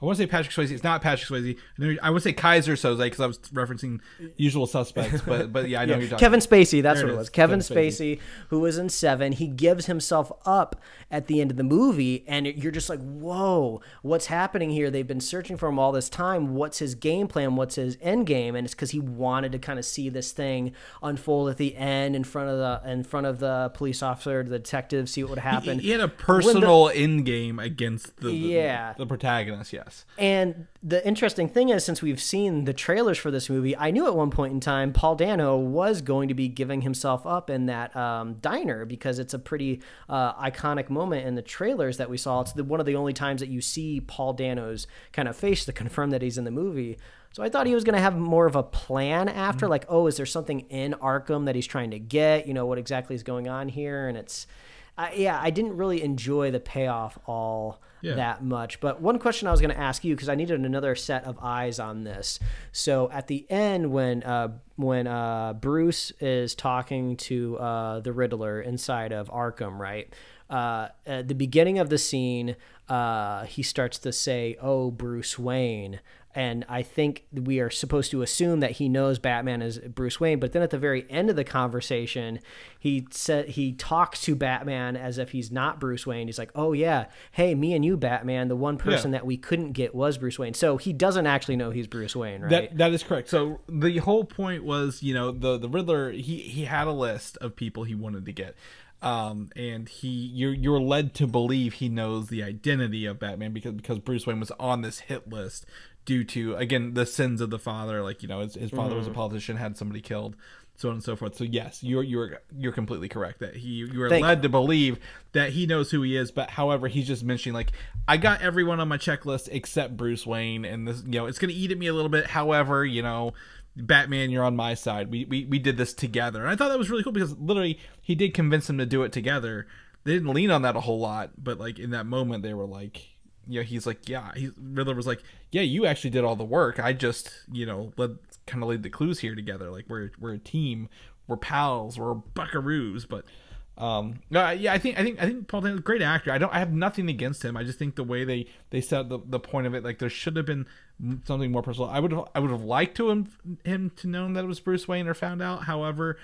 I want to say Patrick Swayze. It's not Patrick Swayze. I, know, I would say Kaiser, so like because I was referencing Usual Suspects, but but yeah, I know yeah. you're talking. Kevin Spacey. That's there what it was. Kevin, Kevin Spacey, Spacey, who was in Seven, he gives himself up at the end of the movie, and you're just like, whoa, what's happening here? They've been searching for him all this time. What's his game plan? What's his end game? And it's because he wanted to kind of see this thing unfold at the end in front of the in front of the police officer, the detective, see what would happen. He, he had a personal the, end game against the, the yeah the protagonist. Yeah. And the interesting thing is, since we've seen the trailers for this movie, I knew at one point in time Paul Dano was going to be giving himself up in that um, diner, because it's a pretty uh, iconic moment in the trailers that we saw. It's the, one of the only times that you see Paul Dano's kind of face to confirm that he's in the movie. So I thought he was going to have more of a plan after, mm-hmm. like, oh, is there something in Arkham that he's trying to get? You know, what exactly is going on here? And it's... Uh, yeah, I didn't really enjoy the payoff all yeah. that much. But one question I was going to ask you, because I needed another set of eyes on this. So at the end, when uh, when uh, Bruce is talking to uh, the Riddler inside of Arkham, right? Uh, at the beginning of the scene, uh, he starts to say, "Oh, Bruce Wayne." And I think we are supposed to assume that he knows Batman is Bruce Wayne. But then at the very end of the conversation, he said he talks to Batman as if he's not Bruce Wayne. He's like, oh, yeah, hey, me and you, Batman, the one person yeah. that we couldn't get was Bruce Wayne. So he doesn't actually know he's Bruce Wayne, right? That, that is correct. So the whole point was, you know, the, the Riddler, he, he had a list of people he wanted to get. Um, and he, you're, you're led to believe he knows the identity of Batman because, because Bruce Wayne was on this hit list. Due to, again, the sins of the father, like, you know, his, his father mm-hmm. was a politician, had somebody killed, so on and so forth. So yes, you're you're you're completely correct that he you are Thank led you. to believe that he knows who he is, but however, he's just mentioning like, I got everyone on my checklist except Bruce Wayne, and this, you know, it's gonna eat at me a little bit. However, you know, Batman, you're on my side. We we we did this together, and I thought that was really cool because literally he did convince them to do it together. They didn't lean on that a whole lot, but like in that moment, they were like. Yeah, you know, he's like, yeah, he, Riddler was like, yeah, you actually did all the work. I just, you know, led, kind of laid the clues here together. Like, we're we're a team, we're pals, we're buckaroos. But, um, uh, yeah, I think I think I think Paul Dano's a great actor. I don't, I have nothing against him. I just think the way they they set the the point of it, like there should have been something more personal. I would have, I would have liked to him him to known that it was Bruce Wayne or found out. However,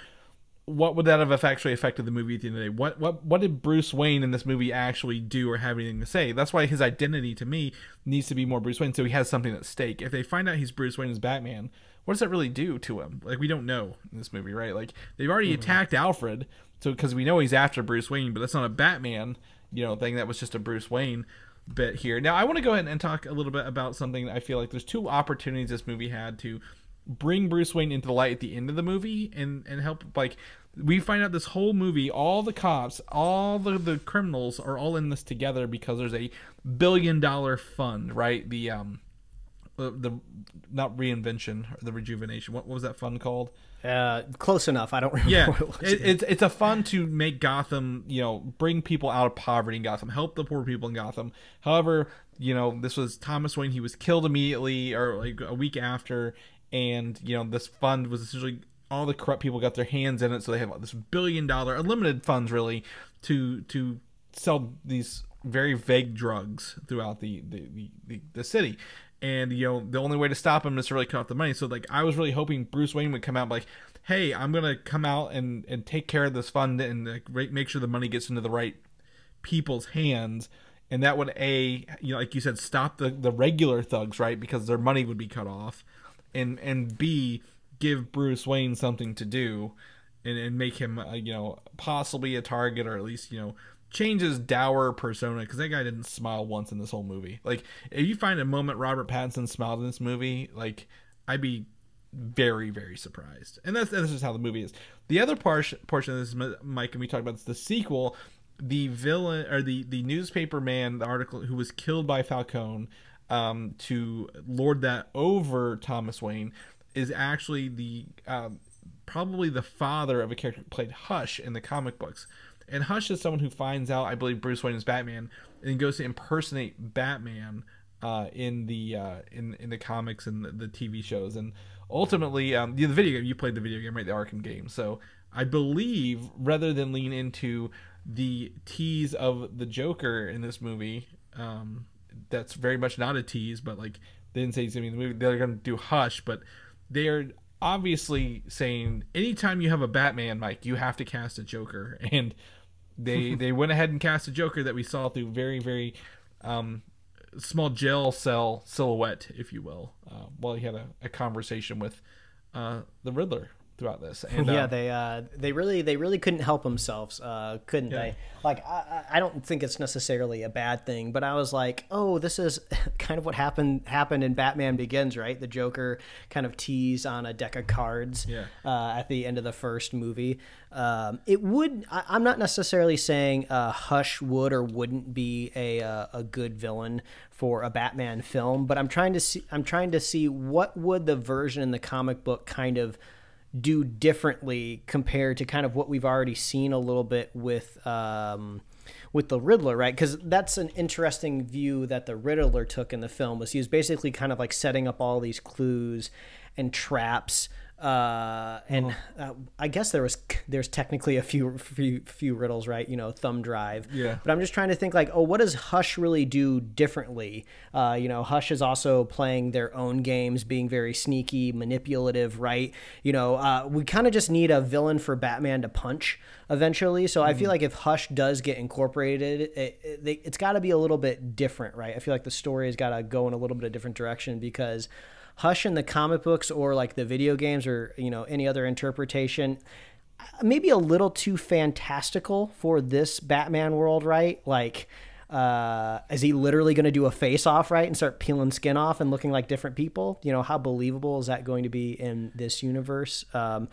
what would that have actually affected the movie at the end of the day? What what what did Bruce Wayne in this movie actually do or have anything to say? That's why his identity to me needs to be more Bruce Wayne, so he has something at stake. If they find out he's Bruce Wayne as Batman, what does that really do to him? Like, we don't know in this movie, right? Like, they've already mm-hmm. attacked Alfred, so because we know he's after Bruce Wayne, but that's not a Batman, you know, thing. That was just a Bruce Wayne bit here. Now, I want to go ahead and talk a little bit about something that I feel like there's two opportunities this movie had to bring Bruce Wayne into the light at the end of the movie and and help. Like, we find out this whole movie, all the cops, all the, the criminals are all in this together because there's a billion dollar fund, right? The um the not reinvention, the rejuvenation, what, what was that fund called? Uh close enough. I don't remember yeah what it was. It, it's it's a fund to make Gotham, you know, bring people out of poverty in Gotham, help the poor people in Gotham. However, you know, this was Thomas Wayne. He was killed immediately or like a week after. And, you know, this fund was essentially all the corrupt people got their hands in it. So they have this billion dollar unlimited funds, really, to to sell these very vague drugs throughout the, the, the, the city. And, you know, the only way to stop them is to really cut off the money. So, like, I was really hoping Bruce Wayne would come out like, hey, I'm going to come out and, and take care of this fund and uh, make sure the money gets into the right people's hands. And that would, A, you know, like you said, stop the, the regular thugs, right? Because their money would be cut off. and and B, give Bruce Wayne something to do, and, and make him uh, you know, possibly a target, or at least, you know, change his dour persona, because that guy didn't smile once in this whole movie. Like, if you find a moment Robert Pattinson smiled in this movie, like, I'd be very, very surprised. And that's, that's just how the movie is. The other part, portion of this, Mike, and we talked about this, the sequel, the villain, or the, the newspaper man, the article, who was killed by Falcone um, to lord that over Thomas Wayne, is actually the um, probably the father of a character who played Hush in the comic books. And Hush is someone who finds out, I believe, Bruce Wayne is Batman, and goes to impersonate Batman uh, in the uh, in in the comics and the, the T V shows, and ultimately um, the, the video game. You played the video game, right? The Arkham game. So I believe, rather than lean into the tease of the Joker in this movie, um, that's very much not a tease, but like they didn't say he's gonna be in the movie. They're gonna do Hush, but they're obviously saying anytime you have a Batman, Mike, you have to cast a Joker, and they they went ahead and cast a Joker that we saw through very very um, small jail cell silhouette, if you will, uh, while he had a, a conversation with uh, the Riddler throughout this. And, yeah, uh, they uh, they really they really couldn't help themselves, uh, couldn't yeah. they? Like, I, I don't think it's necessarily a bad thing, but I was like, oh, this is kind of what happened happened in Batman Begins, right? The Joker kind of teased on a deck of cards yeah. uh, at the end of the first movie. Um, it would. I, I'm not necessarily saying uh, Hush would or wouldn't be a uh, a good villain for a Batman film, but I'm trying to see. I'm trying to see what would the version in the comic book kind of do differently compared to kind of what we've already seen a little bit with um, with the Riddler, right? Because that's an interesting view that the Riddler took in the film, was he was basically kind of like setting up all these clues and traps. Uh, and oh. uh, I guess there was there's technically a few, few few riddles, right? You know, thumb drive. Yeah. But I'm just trying to think like, oh, what does Hush really do differently? Uh, you know, Hush is also playing their own games, being very sneaky, manipulative, right? You know, uh, we kind of just need a villain for Batman to punch eventually. So mm-hmm. I feel like if Hush does get incorporated, it, it, it's got to be a little bit different, right? I feel like the story has got to go in a little bit of different direction, because Hush in the comic books or like the video games or, you know, any other interpretation, maybe a little too fantastical for this Batman world, right? Like, uh, is he literally going to do a face off, right? And start peeling skin off and looking like different people? You know, how believable is that going to be in this universe? Um,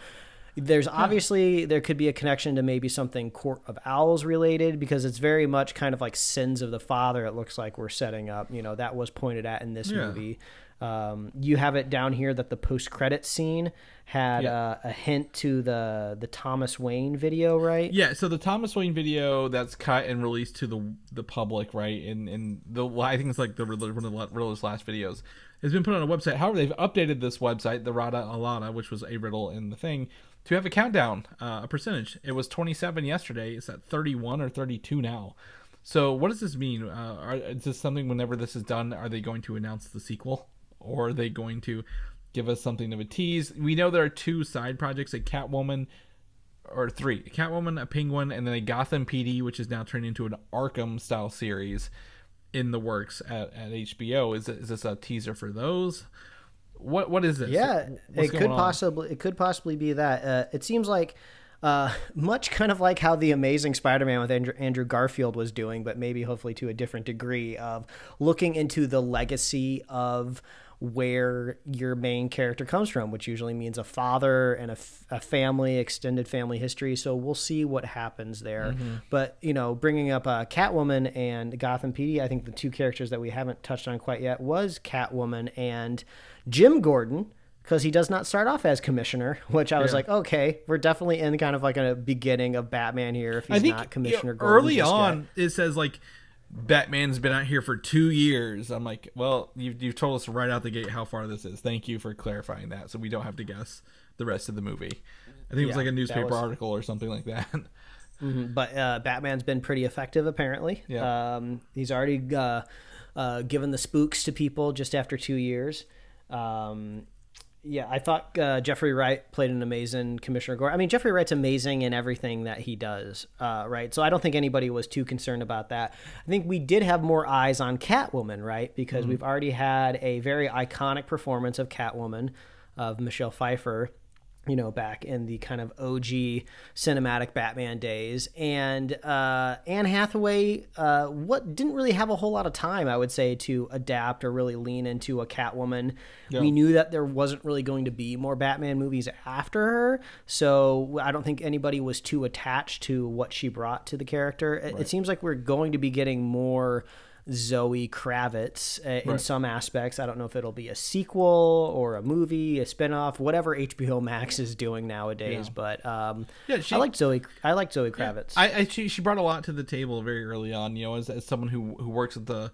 there's obviously, there could be a connection to maybe something Court of Owls related, because it's very much kind of like Sins of the Father. It looks like we're setting up, you know, that was pointed at in this yeah. movie. Um, you have it down here that the post-credit scene had yeah. uh, a hint to the the Thomas Wayne video, right? Yeah, so the Thomas Wayne video that's cut and released to the the public, right? And and the I think it's like the one of the Riddler's last videos has been put on a website. However, they've updated this website, the Rada Alana, which was a riddle in the thing, to have a countdown, uh, a percentage. It was twenty-seven yesterday. It's at thirty-one or thirty-two now. So what does this mean? Uh, are, is this something? Whenever this is done, are they going to announce the sequel? Or are they going to give us something of a tease? We know there are two side projects, a Catwoman, or three. A Catwoman, a Penguin, and then a Gotham P D, which is now turned into an Arkham-style series in the works at, at H B O. Is, is this a teaser for those? What What is this? Yeah, What's it could possibly it could possibly be that. Uh, it seems like uh, much kind of like how The Amazing Spider-Man with Andrew, Andrew Garfield was doing, but maybe hopefully to a different degree, of looking into the legacy of where your main character comes from, which usually means a father and a, f a family, extended family history. So we'll see what happens there. Mm-hmm. But, you know, bringing up uh, Catwoman and Gotham P D, I think the two characters that we haven't touched on quite yet was Catwoman and Jim Gordon, because he does not start off as commissioner, which I was yeah. like, okay, we're definitely in kind of like a beginning of Batman here if he's I think, not Commissioner you know, Gordon. Early on, yet. It says like, Batman's been out here for two years. I'm like, well, you've, you've told us right out the gate how far this is. Thank you for clarifying that, so we don't have to guess the rest of the movie. I think yeah, it was like a newspaper was... article or something like that. Mm-hmm. But uh, Batman's been pretty effective, apparently. Yeah. Um, he's already uh, uh, given the spooks to people just after two years. Um, Yeah, I thought uh, Jeffrey Wright played an amazing Commissioner Gordon. I mean, Jeffrey Wright's amazing in everything that he does, uh, right? So I don't think anybody was too concerned about that. I think we did have more eyes on Catwoman, right? Because mm-hmm. we've already had a very iconic performance of Catwoman, of Michelle Pfeiffer, you know, back in the kind of O G cinematic Batman days. And uh, Anne Hathaway uh, what didn't really have a whole lot of time, I would say, to adapt or really lean into a Catwoman. Yeah. We knew that there wasn't really going to be more Batman movies after her, so I don't think anybody was too attached to what she brought to the character. It, right. it seems like we're going to be getting more Zoe Kravitz uh, in right. some aspects. I don't know if it'll be a sequel or a movie, a spinoff, whatever H B O Max is doing nowadays. Yeah. But um, yeah, she, I like Zoe. I like Zoe Kravitz. Yeah, I, I she she brought a lot to the table very early on. You know, as, as someone who who works at the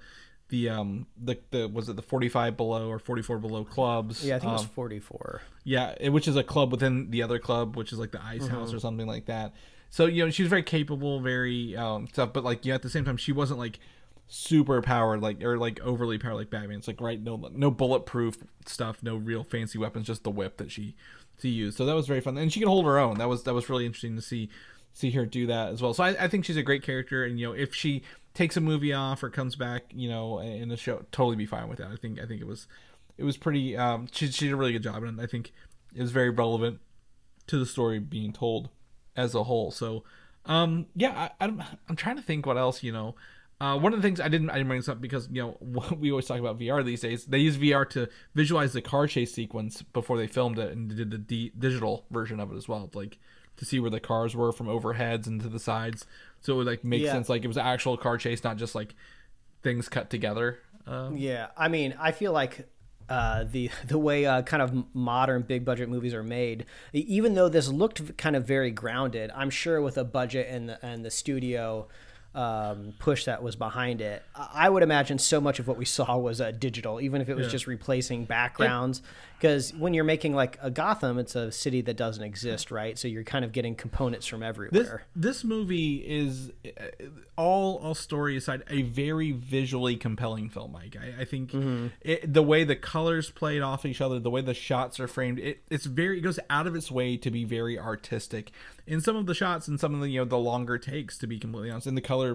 the um the the was it the forty-five below or forty-four below clubs? Yeah, I think um, it was forty-four. Yeah, it, which is a club within the other club, which is like the Ice mm-hmm. House or something like that. So you know, she was very capable, very um stuff. But like, yeah, you know, at the same time, she wasn't like super powered like or like overly powered like Batman. It's like right no no bulletproof stuff, no real fancy weapons, just the whip that she to use. So that was very fun, and she can hold her own. That was that was really interesting to see see her do that as well. So I, I think she's a great character, and you know, if she takes a movie off or comes back, you know, in the show, totally be fine with that. I think I think it was it was pretty um she, she did a really good job, and I think it was very relevant to the story being told as a whole. So um yeah, I, I'm I'm trying to think what else, you know. Uh, one of the things I didn't I didn't bring this up because, you know, we always talk about V R these days. They use V R to visualize the car chase sequence before they filmed it, and did the d digital version of it as well, like to see where the cars were from overheads and to the sides. So it would like make yeah. sense, like it was an actual car chase, not just like things cut together. Um, yeah, I mean, I feel like Uh, the the way uh, kind of modern big budget movies are made, even though this looked kind of very grounded, I'm sure with a budget and the, and the studio um push that was behind it, I would imagine so much of what we saw was uh, digital, even if it was yeah. just replacing backgrounds, because yeah. when you're making like a Gotham, it's a city that doesn't exist, right? So you're kind of getting components from everywhere. This, this movie is, all all story aside, a very visually compelling film, Mike. I, I think mm-hmm. it, the way the colors played off each other, the way the shots are framed, it, it's very it goes out of its way to be very artistic in some of the shots and some of the, you know, the longer takes, to be completely honest, and the color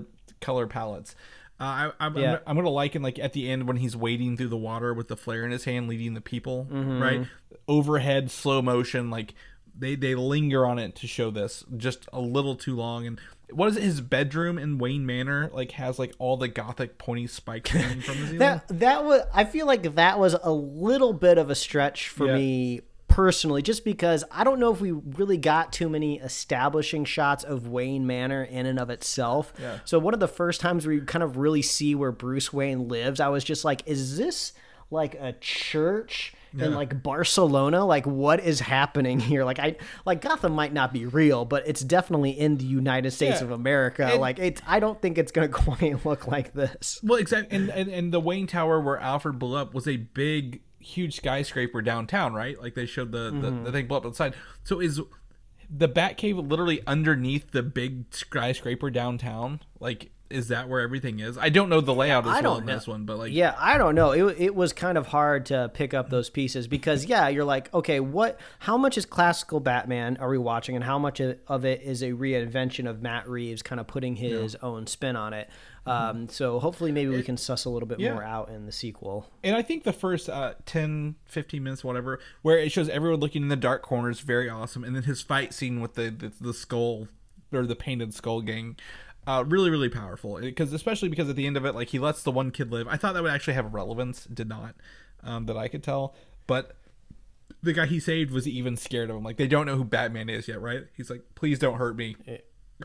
color palettes. Uh, I, I'm, yeah. I'm, I'm gonna liken like at the end when he's wading through the water with the flare in his hand, leading the people, mm-hmm. right? Overhead slow motion, like they they linger on it to show this just a little too long. And what is it? His bedroom in Wayne Manor like has like all the gothic pointy spikes from the that that was. I feel like that was a little bit of a stretch for yeah. me personally, just because I don't know if we really got too many establishing shots of Wayne Manor in and of itself. Yeah. So one of the first times we kind of really see where Bruce Wayne lives, I was just like, is this like a church yeah. in like Barcelona? Like, what is happening here? Like, I like Gotham might not be real, but it's definitely in the United States yeah. of America. And like, it's I don't think it's gonna quite look like this. Well, exactly. And, and and the Wayne Tower where Alfred blew up was a big, huge skyscraper downtown, right? Like they showed the, the, mm-hmm. the thing blow up outside. So is the Batcave literally underneath the big skyscraper downtown? Like, is that where everything is? I don't know the layout as I well don't in know. This one, but like, yeah, I don't know. It, it was kind of hard to pick up those pieces because yeah, you're like, okay, what, how much is classical Batman are we watching? And how much of it is a reinvention of Matt Reeves kind of putting his yeah. own spin on it? Um, so hopefully maybe we can suss a little bit yeah. more out in the sequel. And I think the first uh, ten, fifteen minutes, whatever, where it shows everyone looking in the dark corners, very awesome. And then his fight scene with the, the, the skull or the painted skull gang, uh, really, really powerful. Because especially because at the end of it, like he lets the one kid live. I thought that would actually have relevance. It did not, um, that I could tell. But the guy he saved was even scared of him. Like they don't know who Batman is yet, right? He's like, please don't hurt me. Yeah.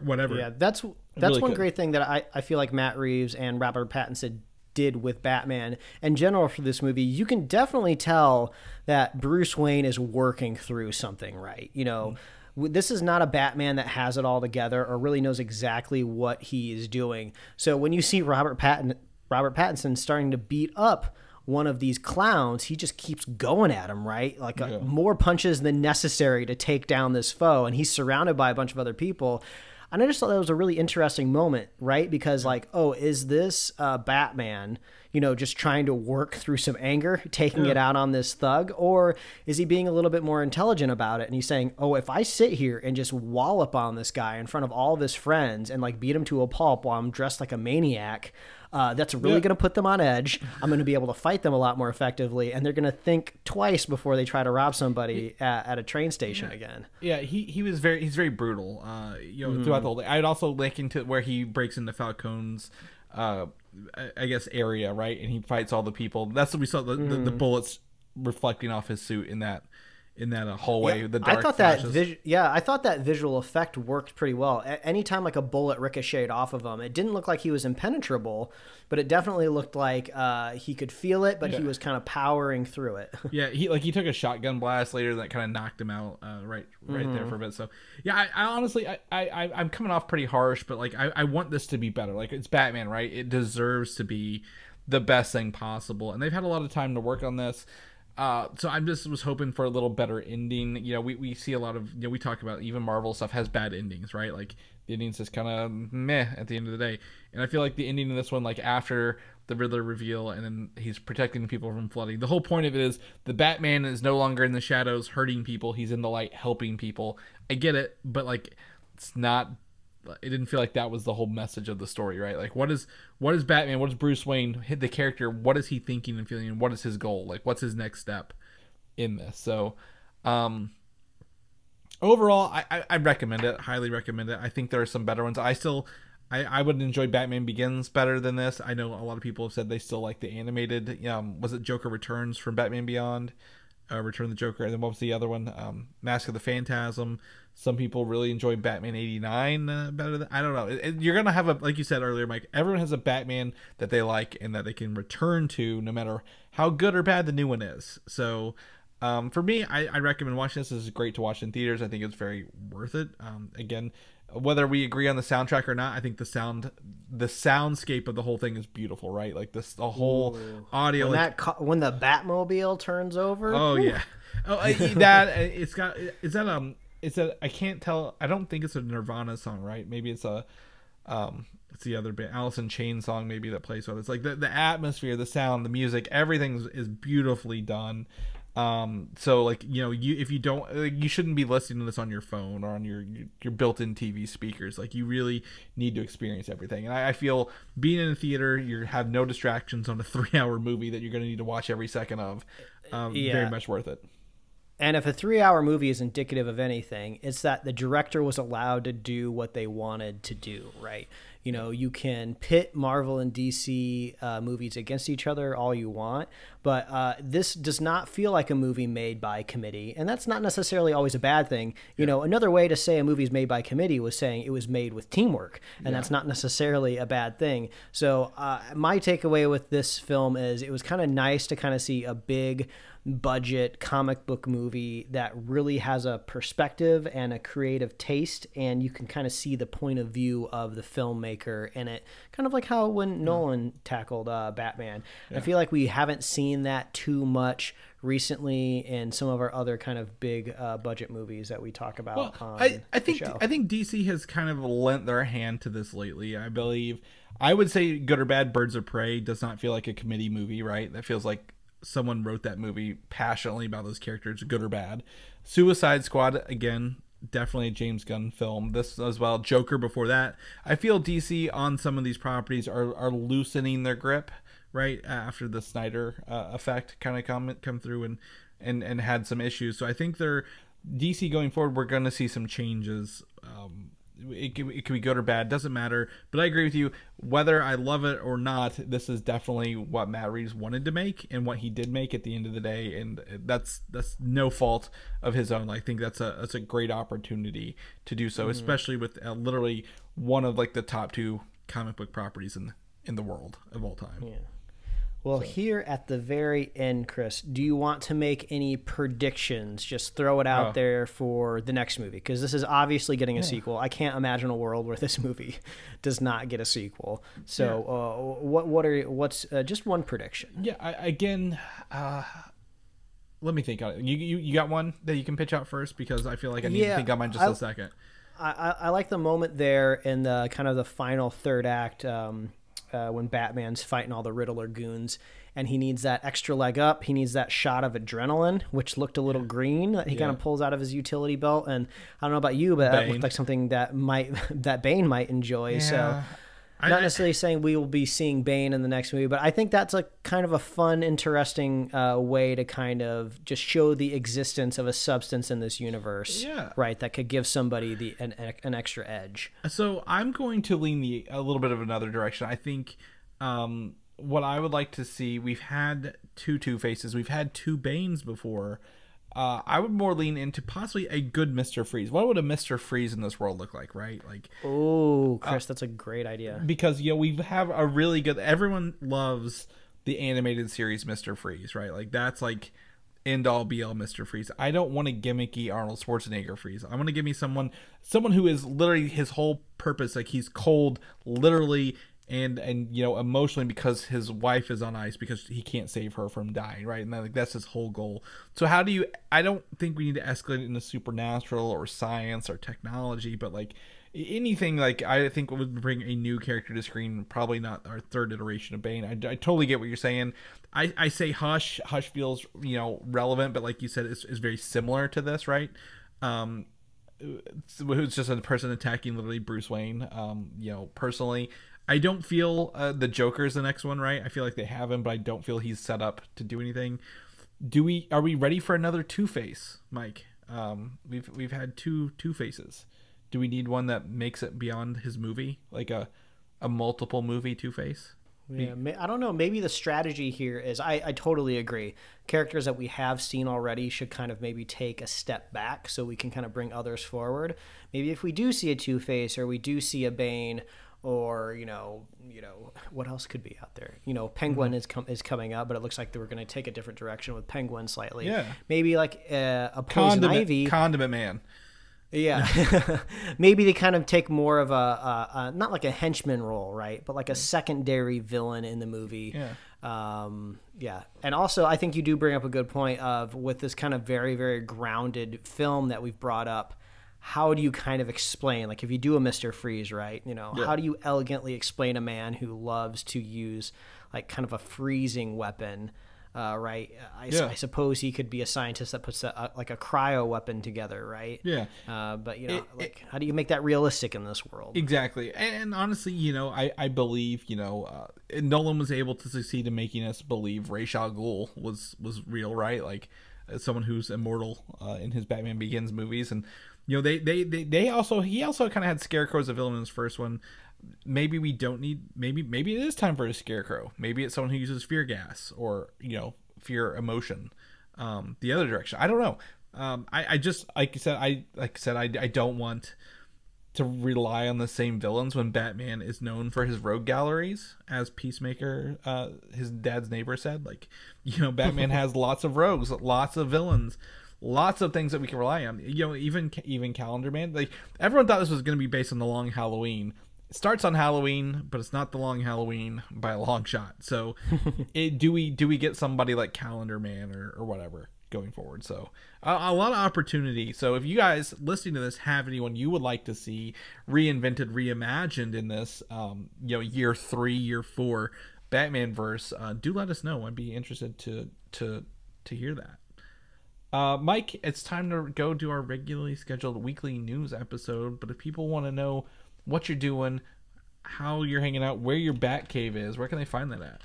Whatever. Yeah, that's that's really one good. Great thing that I, I feel like Matt Reeves and Robert Pattinson did with Batman in general for this movie. You can definitely tell that Bruce Wayne is working through something, right? You know, mm-hmm. this is not a Batman that has it all together or really knows exactly what he is doing. So when you see Robert Pattinson, Robert Pattinson starting to beat up one of these clowns, he just keeps going at him, right? Like yeah. a, more punches than necessary to take down this foe, and he's surrounded by a bunch of other people. And I just thought that was a really interesting moment, right? Because like, oh, is this uh, Batman, you know, just trying to work through some anger, taking yeah. it out on this thug? Or is he being a little bit more intelligent about it? And he's saying, oh, if I sit here and just wallop on this guy in front of all of his friends and like beat him to a pulp while I'm dressed like a maniac, Uh, that's really yep. going to put them on edge. I'm going to be able to fight them a lot more effectively, and they're going to think twice before they try to rob somebody at, at a train station yeah. again. Yeah, he he was very he's very brutal. Uh, you know, mm-hmm. throughout the whole, I'd also link into where he breaks into Falcone's, uh, I guess, area, right, and he fights all the people. That's what we saw the, mm-hmm. the, the bullets reflecting off his suit in that. in that uh, hallway, yeah, the dark I thought flashes. that vis yeah, I thought that visual effect worked pretty well. A anytime like a bullet ricocheted off of him, it didn't look like he was impenetrable, but it definitely looked like uh, he could feel it, but yeah. he was kind of powering through it. yeah, he like he took a shotgun blast later that kind of knocked him out uh, right right mm-hmm. there for a bit. So yeah, I, I honestly I, I I'm coming off pretty harsh, but like I, I want this to be better. Like, it's Batman, right? It deserves to be the best thing possible, and they've had a lot of time to work on this. Uh, so I'm just was hoping for a little better ending. You know, we, we see a lot of, you know, we talk about even Marvel stuff has bad endings, right? Like, the ending's just kind of meh at the end of the day. And I feel like the ending of this one, like after the Riddler reveal and then he's protecting people from flooding, the whole point of it is the Batman is no longer in the shadows hurting people. He's in the light helping people. I get it, but like, it's not, it didn't feel like that was the whole message of the story, right? Like, what is, what is Batman? What is Bruce Wayne, the character? What is he thinking and feeling? And what is his goal? Like, what's his next step in this? So, um, overall, I, I, I recommend it. Highly recommend it. I think there are some better ones. I still, I, I would enjoy Batman Begins better than this. I know a lot of people have said they still like the animated. Um, was it Joker Returns from Batman Beyond? Uh, Return of the Joker, and then what was the other one? Um, Mask of the Phantasm. Some people really enjoy Batman eighty-nine uh, better than, I don't know. It, it, you're gonna have a, like you said earlier, Mike. Everyone has a Batman that they like and that they can return to, no matter how good or bad the new one is. So, um, for me, I, I recommend watching this. This is great to watch in theaters. I think it's very worth it. Um, again, whether we agree on the soundtrack or not, I think the sound, the soundscape of the whole thing is beautiful, right? Like this, the whole Ooh. audio. When, like, that when the Batmobile turns over. Oh yeah, oh I, that it's got. Is that um? It's a. I can't tell. I don't think it's a Nirvana song, right? Maybe it's a. Um, it's the other band, Alice in Chains song, maybe that plays with it. It's like the the atmosphere, the sound, the music, everything is beautifully done. Um, so like, you know, you, if you don't, like, you shouldn't be listening to this on your phone or on your, your, your built-in T V speakers. Like, you really need to experience everything. And I, I feel being in a theater, you have no distractions on a three hour movie that you're going to need to watch every second of, um, yeah. very much worth it. And if a three hour movie is indicative of anything, it's that the director was allowed to do what they wanted to do. Right. You know, you can pit Marvel and D C uh, movies against each other all you want, but uh, this does not feel like a movie made by committee, and that's not necessarily always a bad thing. You yeah. know, another way to say a movie's made by committee was saying it was made with teamwork, and yeah. that's not necessarily a bad thing. So uh, my takeaway with this film is it was kind of nice to kind of see a big budget comic book movie that really has a perspective and a creative taste, and you can kind of see the point of view of the filmmaker in it, kind of like how when Nolan tackled uh, Batman. Yeah. I feel like we haven't seen that too much recently in some of our other kind of big uh, budget movies that we talk about. Well, on I, I think the show. I think D C has kind of lent their hand to this lately. I believe I would say good or bad, Birds of Prey does not feel like a committee movie, right? That feels like someone wrote that movie passionately about those characters, good or bad. Suicide Squad, again, definitely a James Gunn film. This as well. Joker before that. I feel D C on some of these properties are, are loosening their grip, right? After the Snyder uh, effect kind of come, come through and, and, and had some issues. So I think they're, D C going forward, we're going to see some changes. Um, it, it, it could be good or bad. Doesn't matter. But I agree with you. Whether I love it or not, this is definitely what Matt Reeves wanted to make and what he did make at the end of the day, and that's that's no fault of his own. I think that's a that's a great opportunity to do so, mm. especially with uh, literally one of like the top two comic book properties in in the world of all time. Yeah. Well, so. Here at the very end, Chris, do you want to make any predictions? Just throw it out oh. there for the next movie, because this is obviously getting a yeah. sequel. I can't imagine a world where this movie does not get a sequel. So, yeah. uh, what what are what's uh, just one prediction? Yeah, I, again, uh, let me think on it. You, you you got one that you can pitch out first, because I feel like I need yeah, to think on mine just I, a second. I, I I like the moment there in the kind of the final third act. Um, uh, when Batman's fighting all the Riddler goons, and he needs that extra leg up. He needs that shot of adrenaline, which looked a little yeah. green that he yeah. kind of pulls out of his utility belt. And I don't know about you, but Bane. that looked like something that might that Bane might enjoy. Yeah. So. Not necessarily saying we will be seeing Bane in the next movie, but I think that's a kind of a fun, interesting uh, way to kind of just show the existence of a substance in this universe, yeah. right? That could give somebody the an, an extra edge. So I'm going to lean the a little bit of another direction. I think um, what I would like to see, we've had two Two-Faces, we've had two Banes before. Uh, I would more lean into possibly a good Mister Freeze. What would a Mister Freeze in this world look like, right? Like, oh, Chris, uh, that's a great idea. Because, you know, we have a really good... Everyone loves the animated series Mister Freeze, right? Like, that's like end-all, be-all Mister Freeze. I don't want a gimmicky Arnold Schwarzenegger Freeze. I want to give me someone someone who is literally his whole purpose. Like, he's cold, literally... And, and you know, emotionally, because his wife is on ice because he can't save her from dying, right? And that, like, that's his whole goal. So how do you... I don't think we need to escalate it into supernatural or science or technology, but, like, anything, like, I think would bring a new character to screen, probably not our third iteration of Bane. I, I totally get what you're saying. I, I say Hush. Hush feels, you know, relevant, but like you said, it's, it's very similar to this, right? Um, it's just a person attacking literally Bruce Wayne, um, you know, personally. I don't feel uh, the Joker is the next one, right? I feel like they have him, but I don't feel he's set up to do anything. Do we? Are we ready for another Two-Face, Mike? Um, we've we've had two Two-Faces. Do we need one that makes it beyond his movie, like a a multiple movie Two-Face? Yeah, I don't know. Maybe the strategy here is I, I totally agree. Characters that we have seen already should kind of maybe take a step back so we can kind of bring others forward. Maybe if we do see a Two-Face or we do see a Bane. Or, you know, you know what else could be out there? You know, Penguin mm-hmm. is com is coming up, but it looks like they were going to take a different direction with Penguin slightly. Yeah. Maybe like uh, a Poison Condiment, Ivy. Condiment Man. Yeah. Maybe they kind of take more of a, a, a, not like a henchman role, right? But like a secondary villain in the movie. Yeah. Um, yeah. And also, I think you do bring up a good point of with this kind of very, very grounded film that we've brought up. How do you kind of explain, like if you do a Mister Freeze, right, you know, yeah. how do you elegantly explain a man who loves to use like kind of a freezing weapon, uh, right? I, yeah. I suppose he could be a scientist that puts a, a, like a cryo weapon together, right? Yeah. Uh, but, you know, it, like, it, how do you make that realistic in this world? Exactly. And, and honestly, you know, I, I believe, you know, uh, Nolan was able to succeed in making us believe Ra's al Ghul was, was real, right? Like someone who's immortal uh, in his Batman Begins movies and, you know, they, they, they, they also, he also kind of had Scarecrow as a villain in his first one. Maybe we don't need, maybe, maybe it is time for a Scarecrow. Maybe it's someone who uses fear gas or, you know, fear emotion, um, the other direction. I don't know. Um, I, I just, like I said, I, like I said, I, I don't want to rely on the same villains when Batman is known for his rogue galleries, as Peacemaker, uh, his dad's neighbor said, like, you know, Batman has lots of rogues, lots of villains. Lots of things that we can rely on, you know, even even Calendar Man. Like everyone thought this was going to be based on The Long Halloween. It starts on Halloween, but it's not The Long Halloween by a long shot. So, it, do we do we get somebody like Calendar Man or, or whatever going forward? So a, a lot of opportunity. So if you guys listening to this have anyone you would like to see reinvented, reimagined in this, um, you know, year three, year four Batman-verse, uh, do let us know. I'd be interested to to to hear that. Uh, Mike, it's time to go do our regularly scheduled weekly news episode. But if people want to know what you're doing, how you're hanging out, where your bat cave is, where can they find that at?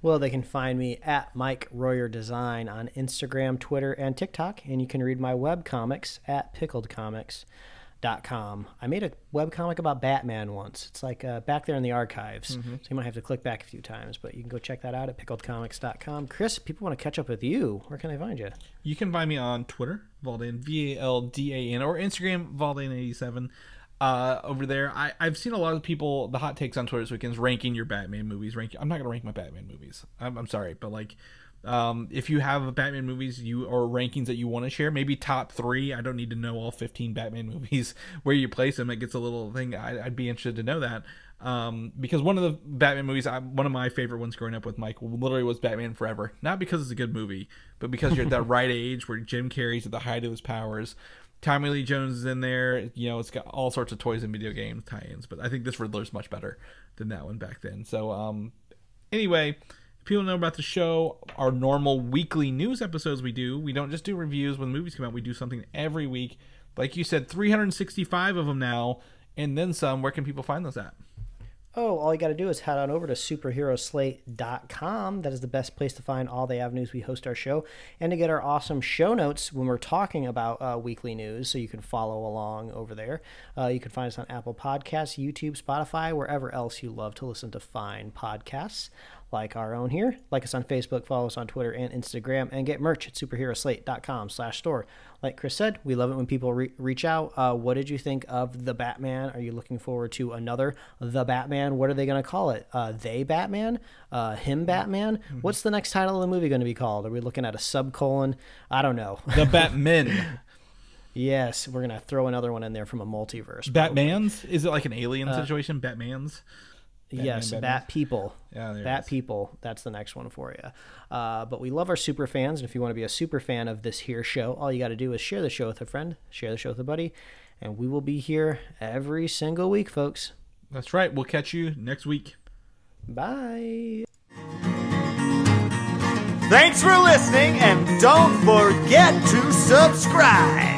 Well, they can find me at Mike Royer Design on Instagram, Twitter, and TikTok. And you can read my webcomics at pickled comics dot com. I made a webcomic about Batman once. It's like uh, back there in the archives. Mm-hmm. So you might have to click back a few times, but you can go check that out at pickled comics dot com. Chris, if people want to catch up with you, where can they find you? You can find me on Twitter, Valdan, V A L D A N, or Instagram, Valdan eighty-seven. Uh, over there, I, I've seen a lot of people, the hot takes on Twitter this weekend, ranking your Batman movies. Rank, I'm not going to rank my Batman movies. I'm, I'm sorry, but like, um, if you have Batman movies you or rankings that you want to share, maybe top three. I don't need to know all fifteen Batman movies where you place them. It gets a little thing. I, I'd be interested to know that. Um, because one of the Batman movies, I, one of my favorite ones growing up with Mike literally was Batman Forever. Not because it's a good movie, but because you're at that right age where Jim Carrey's at the height of his powers. Tommy Lee Jones is in there. You know, it's got all sorts of toys and video games tie-ins, but I think this Riddler's much better than that one back then. So um, anyway, if people know about the show, our normal weekly news episodes we do. We don't just do reviews when movies come out. We do something every week. Like you said, three hundred sixty-five of them now, and then some. Where can people find those at? Oh, all you got to do is head on over to superhero slate dot com. That is the best place to find all the avenues we host our show and to get our awesome show notes when we're talking about uh, weekly news, so you can follow along over there. Uh, you can find us on Apple Podcasts, YouTube, Spotify, wherever else you love to listen to fine podcasts like our own here. Like us on Facebook, follow us on Twitter and Instagram, and get merch at superhero slate dot com slash store. Like Chris said, we love it when people re reach out. Uh, what did you think of The Batman? Are you looking forward to another The Batman? What are they going to call it? Uh, they Batman? Uh, him Batman? Mm-hmm. What's the next title of the movie going to be called? Are we looking at a subcolon? I don't know. The Batman. Yes, we're going to throw another one in there from a multiverse. Probably. Batman's? Is it like an alien uh, situation? Batman's? Batman, yes, Batman. Bat People. Yeah, Bat People. That's the next one for you. Uh, but we love our super fans, and if you want to be a super fan of this here show, all you got to do is share the show with a friend, share the show with a buddy, and we will be here every single week, folks. That's right. We'll catch you next week. Bye. Thanks for listening, and don't forget to subscribe.